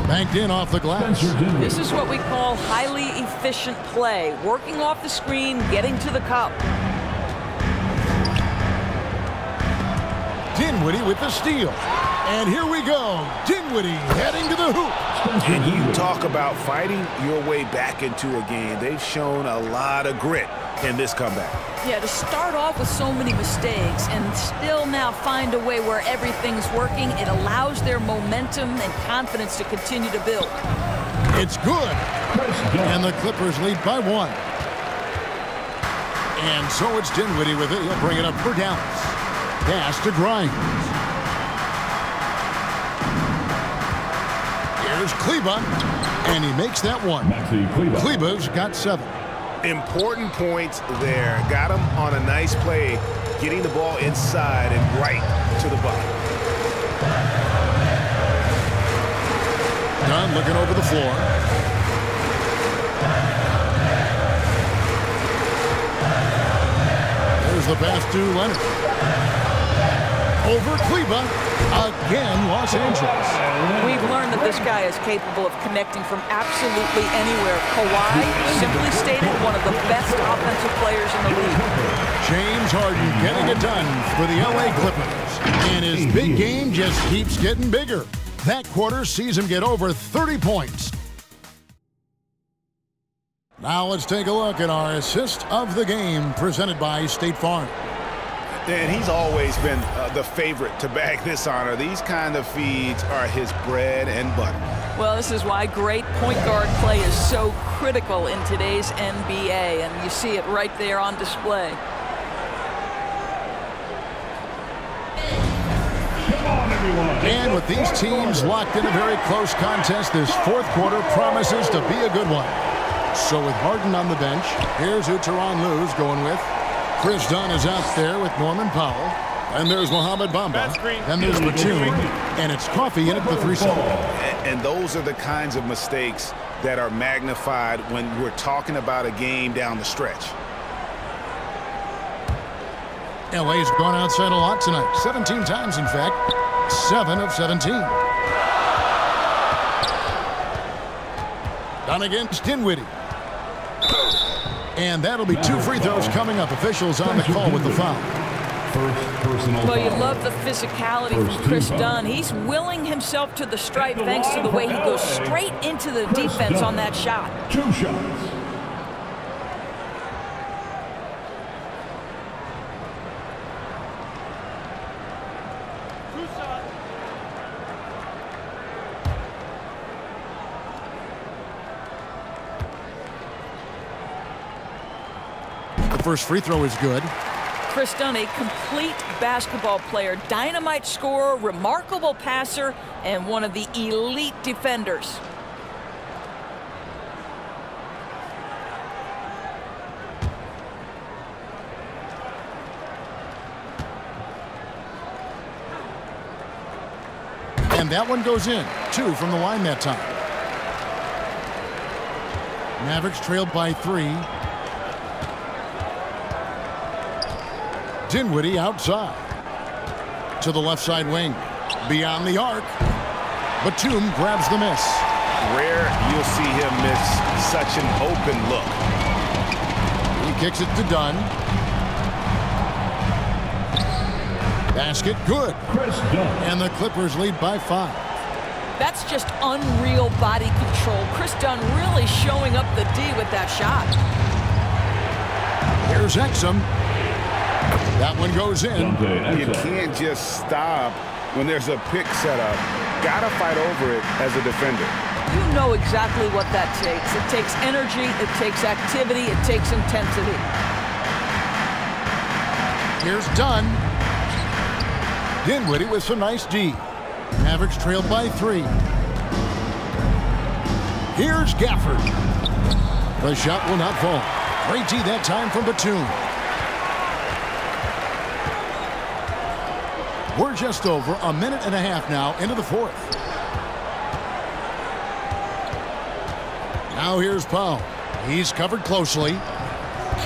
Banked in off the glass. This is what we call highly efficient play. Working off the screen, getting to the cup. Dinwiddie with the steal. And here we go. Dinwiddie heading to the hoop. And you talk about fighting your way back into a game. They've shown a lot of grit in this comeback. Yeah, to start off with so many mistakes and still now find a way where everything's working, it allows their momentum and confidence to continue to build. It's good. And the Clippers lead by one. And so it's Dinwiddie with it. He'll bring it up for Dallas. Pass to Grimes. Here's Kleber. And he makes that one. Kleber's got seven. Important points there. Got him on a nice play, getting the ball inside and right to the bucket. Dunn looking over the floor. There's the pass to Leonard. Over Kleber. Again, Los Angeles. We've learned that this guy is capable of connecting from absolutely anywhere. Kawhi simply stated one of the best offensive players in the league. James Harden getting it done for the L A Clippers. And his big game just keeps getting bigger. That quarter sees him get over thirty points. Now let's take a look at our assist of the game presented by State Farm. And he's always been uh, the favorite to bag this honor. These kind of feeds are his bread and butter. Well, this is why great point guard play is so critical in today's N B A, and you see it right there on display. And with these teams locked in a very close contest, this fourth quarter promises to be a good one. So with Harden on the bench, here's who Tyronn Lue's going with. Chris Dunn is out there with Norman Powell. And there's Mohamed Bamba. And there's Batum. And it's Coffey in it for three seconds. And, and those are the kinds of mistakes that are magnified when we're talking about a game down the stretch. L A's gone outside a lot tonight. seventeen times, in fact. seven of seventeen. Dunn against Dinwiddie. And that'll be two free throws coming up. Officials on the call with the foul. Well, you love the physicality from Chris Dunn. He's willing himself to the stripe thanks to the way he goes straight into the defense on that shot. Two shots. First free throw is good. Chris Dunn, a complete basketball player, dynamite scorer, remarkable passer, and one of the elite defenders. And that one goes in. Two from the line that time. Mavericks trailed by three. Dinwiddie outside. To the left side wing. Beyond the arc. Batum grabs the miss. Rare you'll see him miss such an open look. He kicks it to Dunn. Basket good. Chris Dunn. And the Clippers lead by five. That's just unreal body control. Chris Dunn really showing up the D with that shot. Here's Exum. That one goes in. You can't just stop when there's a pick set up. Gotta fight over it as a defender. You know exactly what that takes. It takes energy, it takes activity, it takes intensity. Here's Dunn. Dinwiddie with some nice D. Mavericks trailed by three. Here's Gafford. The shot will not fall. Great D that time from Batum. We're just over a minute and a half now into the fourth. Now here's Powell. He's covered closely.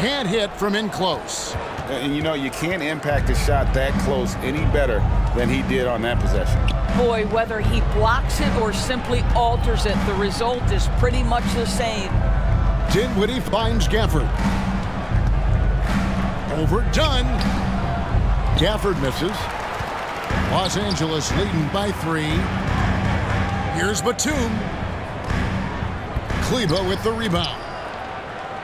Can't hit from in close. And you know, you can't impact a shot that close any better than he did on that possession. Boy, whether he blocks it or simply alters it, the result is pretty much the same. Dinwiddie finds Gafford. Overdone. Gafford misses. Los Angeles leading by three. Here's Batum. Kleber with the rebound.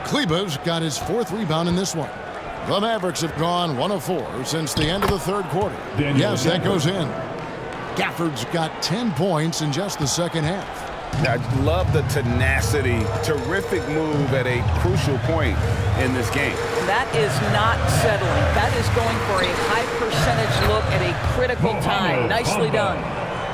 Kleber's got his fourth rebound in this one. The Mavericks have gone one of four since the end of the third quarter. Daniel yes, Gafford. That goes in. Gafford's got ten points in just the second half. I love the tenacity. Terrific move at a crucial point in this game. That is not settling. That is going for a high percentage look at a critical time. Nicely done.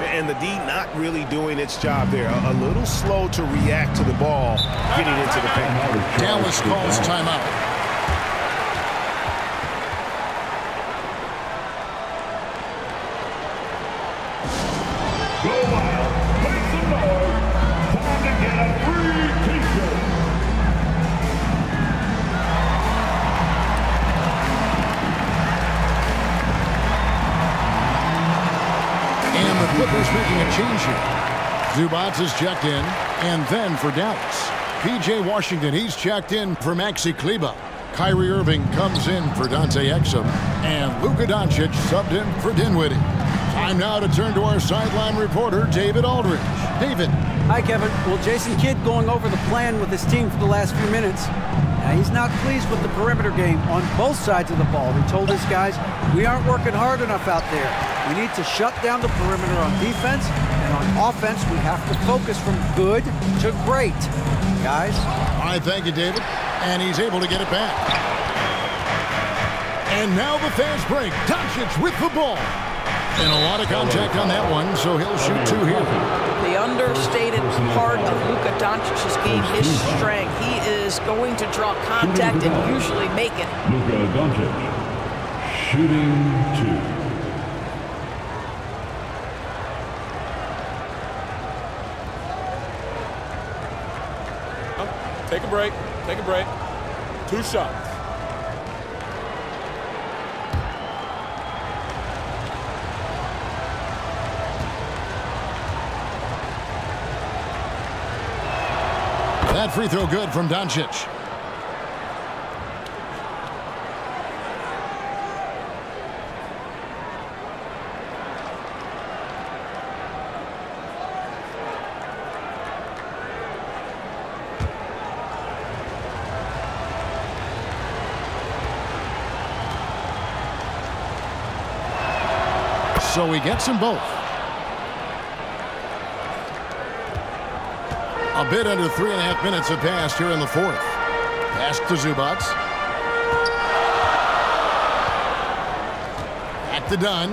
And the D not really doing its job there. A little slow to react to the ball getting into the paint. Dallas calls timeout. Zubac is checked in, and then for Dallas, P J. Washington, he's checked in for Maxi Kleber. Kyrie Irving comes in for Dante Exum, and Luka Doncic subbed in for Dinwiddie. Time now to turn to our sideline reporter, David Aldridge. David. Hi, Kevin. Well, Jason Kidd going over the plan with his team for the last few minutes. Now, he's not pleased with the perimeter game on both sides of the ball. He told his guys, we aren't working hard enough out there. We need to shut down the perimeter on defense. On offense, we have to focus from good to great, guys. All right, thank you, David. And he's able to get it back. And now the fast break. Doncic with the ball. And a lot of contact on that one, so he'll shoot two here. The understated part of Luka Doncic's game is strength. He is going to draw contact and usually make it. Luka Doncic shooting two. Take a break. Take a break. Two shots. That free throw good from Doncic. So he gets them both. A bit under three and a half minutes have passed here in the fourth. Pass to Zubac. to Dunn.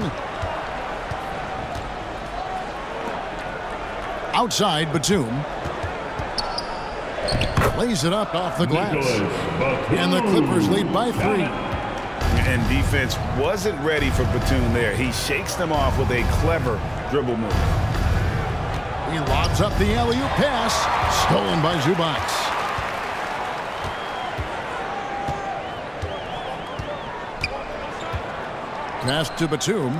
Outside Batum. Lays it up off the glass. And the Clippers lead by three. And defense wasn't ready for Batum there. He shakes them off with a clever dribble move. He lobs up the alley-oop pass. Stolen by Zubac. Pass to Batum.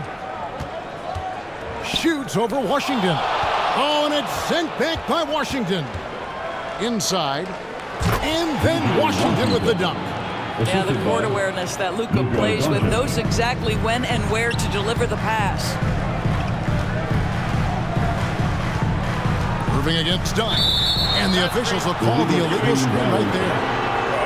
Shoots over Washington. Oh, and it's sent back by Washington. Inside. And then Washington with the dunk. Yeah, the court awareness that Luka plays with, knows exactly when and where to deliver the pass. Irving against Dunn. And the officials will call the illegal screen right there.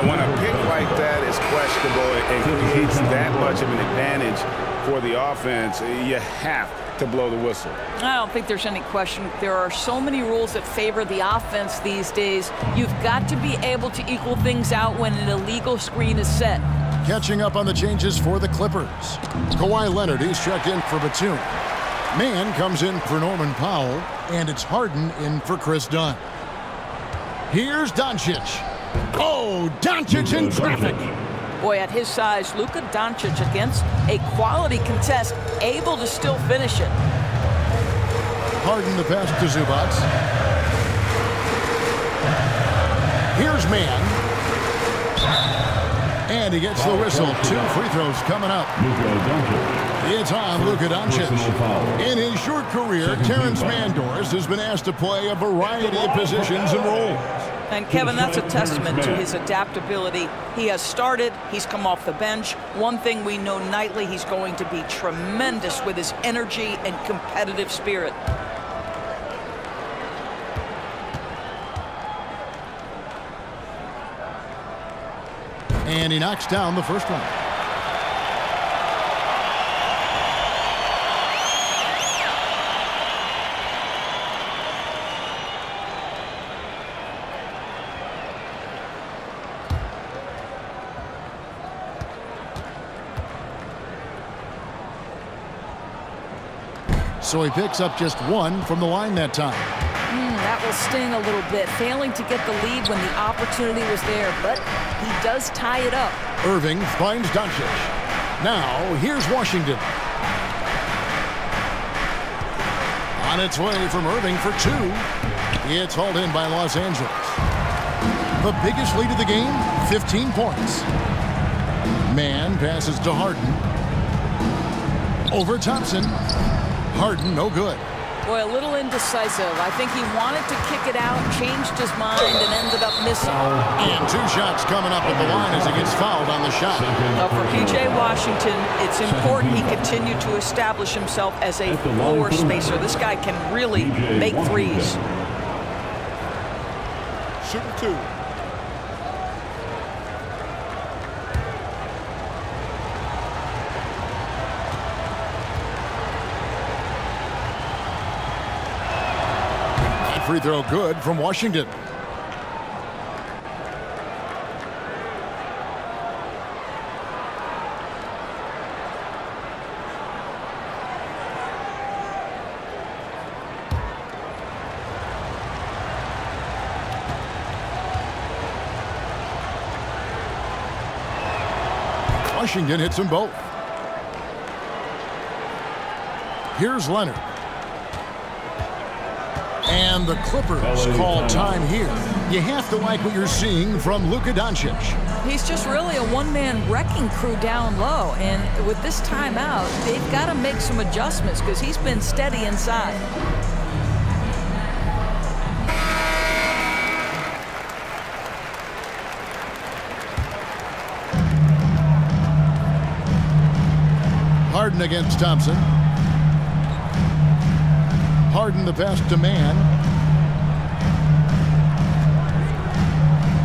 When a pick like that is questionable, it creates that much of an advantage for the offense. You have to blow the whistle. I don't think there's any question. There are so many rules that favor the offense these days. You've got to be able to equal things out when an illegal screen is set. Catching up on the changes for the Clippers. Kawhi Leonard, he's checked in for Batum. Mann comes in for Norman Powell, and it's Harden in for Chris Dunn. Here's Doncic. Oh, Doncic in traffic. Boy, at his size, Luka Doncic against a quality contest, able to still finish it. Harden the pass to Zubac. Here's Mann. And he gets the whistle. Two free throws coming up. It's on Luka Doncic. In his short career, Terance Mann, Doris, has been asked to play a variety of positions and roles. And, Kevin, that's a testament to his adaptability. He has started. He's come off the bench. One thing we know nightly, he's going to be tremendous with his energy and competitive spirit. And he knocks down the first one. So he picks up just one from the line that time. Mm, that will sting a little bit, failing to get the lead when the opportunity was there, but he does tie it up. Irving finds Doncic. Now, here's Washington. On its way from Irving for two. It's hauled in by Los Angeles. The biggest lead of the game, fifteen points. Mann passes to Harden. Over Thompson. Harden, no good. Boy, a little indecisive. I think he wanted to kick it out, changed his mind, and ended up missing. And two shots coming up at the line as he gets fouled on the shot. Now for P J. Washington, it's important he continue to establish himself as a floor spacer. This guy can really make threes. Shooting two. Free throw good from Washington. Washington hits them both. Here's Leonard. And the Clippers call time here. You have to like what you're seeing from Luka Doncic. He's just really a one-man wrecking crew down low. And with this timeout, they've got to make some adjustments because he's been steady inside. Harden against Thompson. Harden the pass to Mann.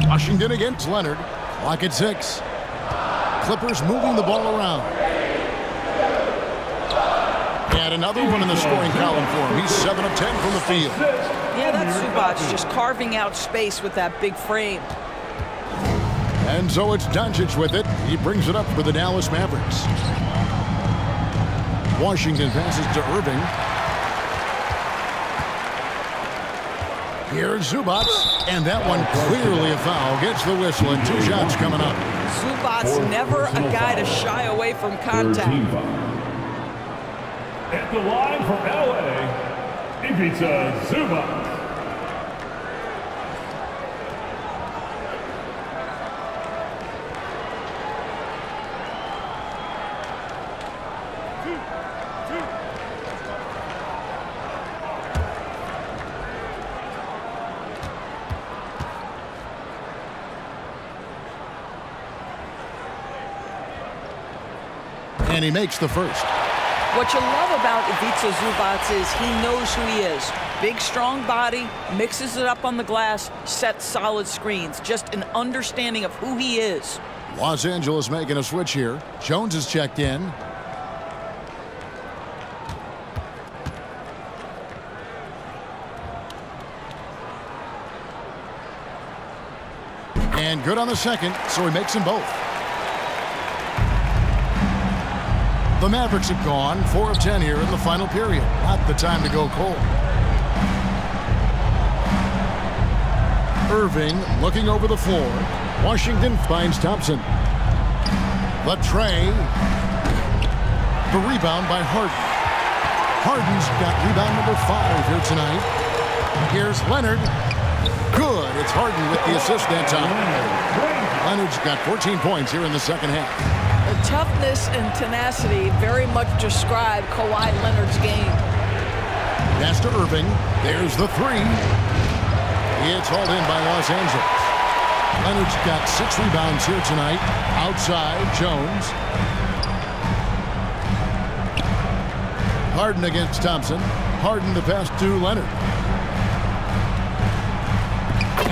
Washington against Leonard. Clock at six. Clippers moving the ball around. And another one in the scoring column for him. He's seven of ten from the field. Yeah, that's Zubac just carving out space with that big frame. And so it's Doncic with it. He brings it up for the Dallas Mavericks. Washington passes to Irving. Here's Zubac, and that one clearly a foul. Gets the whistle, and two shots coming up. Zubac's never a guy to shy away from contact. At the line from L A, Ivica Zubac. And he makes the first. What you love about Ivica Zubac is he knows who he is. Big, strong body, mixes it up on the glass, sets solid screens. Just an understanding of who he is. Los Angeles making a switch here. Jones is checked in. And good on the second, so he makes them both. The Mavericks have gone four of ten here in the final period. Not the time to go cold. Irving looking over the floor. Washington finds Thompson. The tray. The rebound by Harden. Harden's got rebound number five here tonight. Here's Leonard. Good. It's Harden with the assist that time. Leonard's got fourteen points here in the second half. The toughness and tenacity very much describe Kawhi Leonard's game. Pass to Irving. There's the three. It's hauled in by Los Angeles. Leonard's got six rebounds here tonight. Outside, Jones. Harden against Thompson. Harden to pass to Leonard.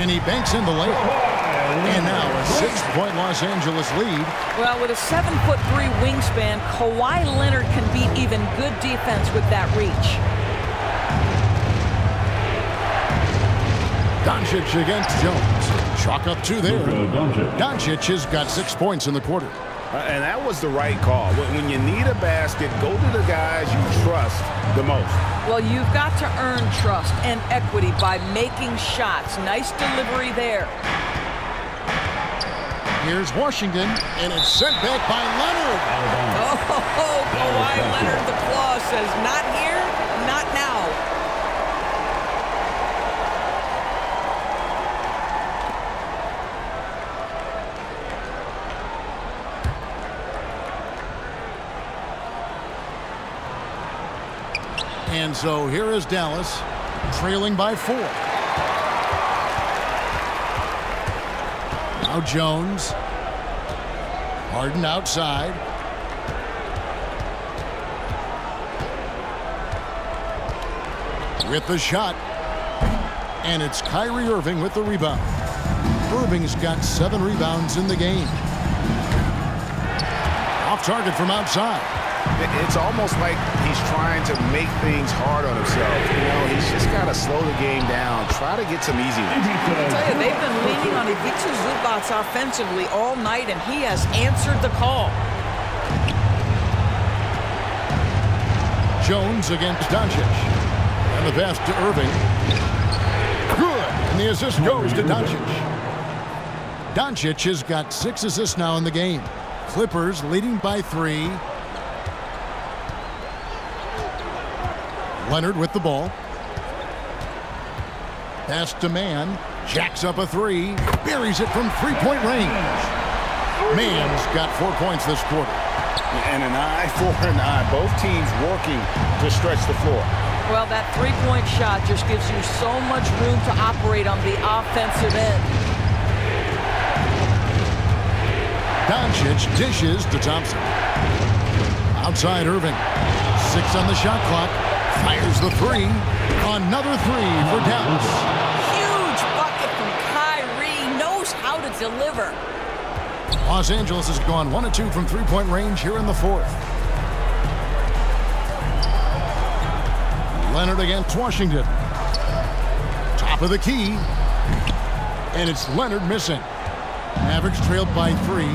And he banks in the layup. And now a six-point Los Angeles lead. Well, with a seven-foot three wingspan, Kawhi Leonard can beat even good defense with that reach. Doncic against Jones. Chalk up two there. Doncic has got six points in the quarter. Uh, and that was the right call. When you need a basket, go to the guys you trust the most. Well, you've got to earn trust and equity by making shots. Nice delivery there. Here's Washington, and it's sent back by Leonard. Oh, oh, oh Kawhi Leonard, the claw says, not here, not now. And so here is Dallas, trailing by four. Now Jones. Harden outside. With the shot. And it's Kyrie Irving with the rebound. Irving's got seven rebounds in the game. Off target from outside. It's almost like he's trying to make things hard on himself. You know, he's just got to slow the game down, try to get some easy ones. I tell you, they've been leaning on Ivica Zubac offensively all night, and he has answered the call. Jones against Doncic. And the pass to Irving. Good. And the assist goes to Doncic. Doncic has got six assists now in the game. Clippers leading by three. Leonard with the ball. Pass to Mann. Jacks up a three. Buries it from three-point range. Mann's got four points this quarter. And an eye for an eye. Both teams working to stretch the floor. Well, that three-point shot just gives you so much room to operate on the offensive end. Doncic dishes to Thompson. Outside Irving. Six on the shot clock. Fires the three. Another three for Dallas. Huge bucket from Kyrie. Knows how to deliver. Los Angeles has gone one of two from three-point range here in the fourth. Leonard against Washington. Top of the key. And it's Leonard missing. Mavericks trailed by three.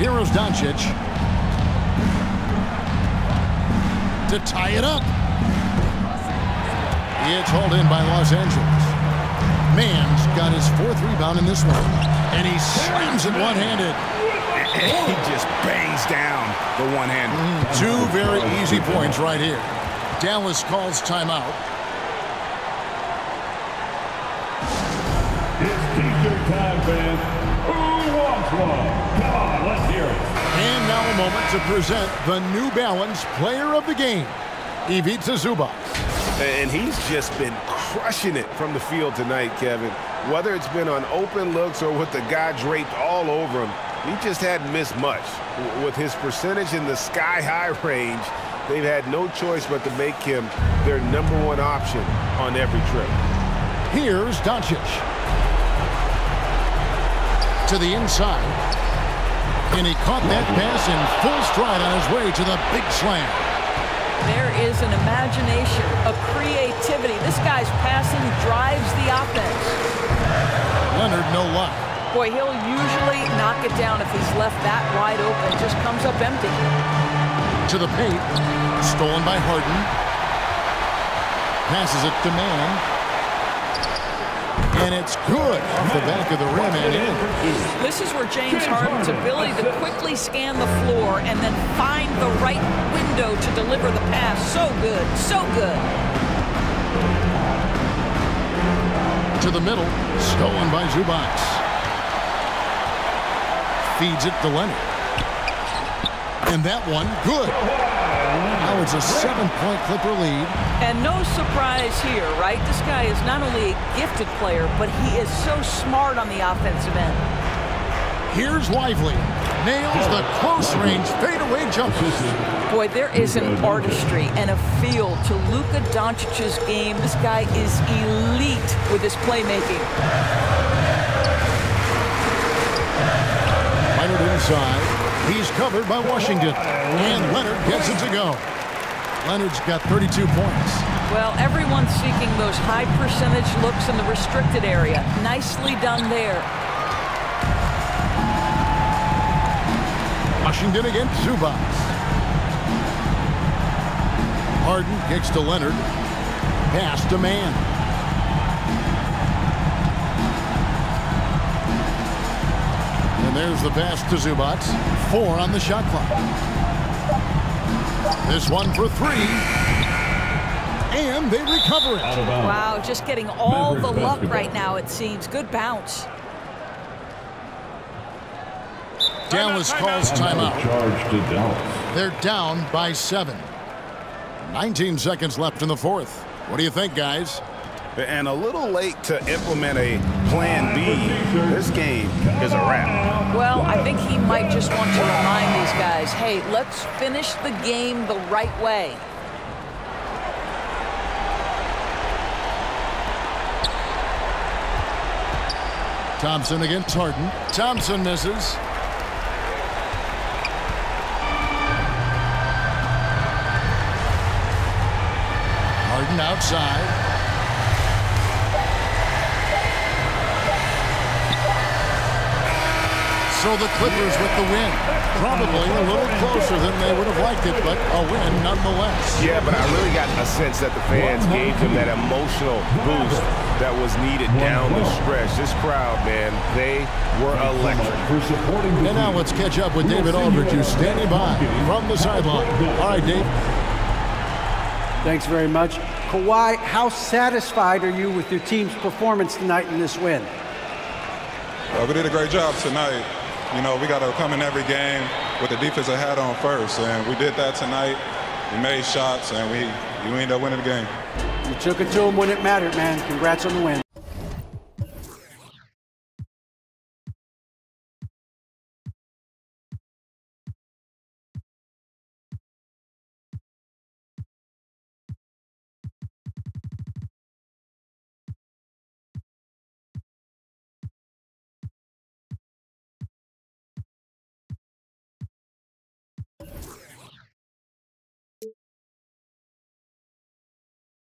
Here is Doncic to tie it up. It's hauled in by Los Angeles. Mann's got his fourth rebound in this one, and he slams it one-handed. He just bangs down the one-handed. Mm-hmm. Two very easy points right here. Dallas calls timeout. It's teacher time, man. Who wants one? Come on, let's hear it. And now a moment to present the New Balance Player of the Game, Ivica Zubac. And he's just been crushing it from the field tonight, Kevin. Whether it's been on open looks or with the guy draped all over him, he just hadn't missed much. With his percentage in the sky-high range, they've had no choice but to make him their number one option on every trade. Here's Doncic. To the inside. And he caught that pass in full stride on his way to the big slam. There is an imagination, a creativity. This guy's passing drives the offense. Leonard, no luck. Boy, he'll usually knock it down if he's left that wide open. Just comes up empty. To the paint. Stolen by Harden. Passes it to Mann. And it's good off the back of the rim and in. This is where James Harden's ability to quickly scan the floor and then find the right window to deliver the pass. So good, so good. To the middle, stolen by Zubac. Feeds it to Leonard. And that one, good. Now it's a seven-point Clipper lead. And no surprise here, right? This guy is not only a gifted player, but he is so smart on the offensive end. Here's Lively. Nails the close-range fadeaway jumpers. Boy, there is an artistry and a feel to Luka Doncic's game. This guy is elite with his playmaking. Leonard inside. He's covered by Washington, and Leonard gets it to go. Leonard's got thirty-two points. Well, everyone's seeking those high percentage looks in the restricted area. Nicely done there. Washington against Zubac. Harden kicks to Leonard. Pass to Mann. And there's the pass to Zubac. Four on the shot clock. This one for three. And they recover it. Wow, just getting all Mavericks the luck basketball right now, it seems. Good bounce. Dallas calls timeout. Charge to Dallas. They're down by seven. nineteen seconds left in the fourth. What do you think, guys? And a little late to implement a plan B. This game is a wrap. Well, I think he might just want to remind these guys, hey, let's finish the game the right way. Thompson against Harden. Thompson misses. Harden outside. So the Clippers with the win. Probably a little closer than they would have liked it, but a win nonetheless. Yeah, but I really got a sense that the fans gave him that emotional boost that was needed down the stretch. This crowd, man, they were electric. And now let's catch up with David Aldridge, who's standing by from the sideline. All right, Dave. Thanks very much. Kawhi, how satisfied are you with your team's performance tonight in this win? Uh, we did a great job tonight. You know, we got to come in every game with the defensive hat on first, and we did that tonight. We made shots, and we, we ended up winning the game. You took it to them when it mattered, man. Congrats on the win.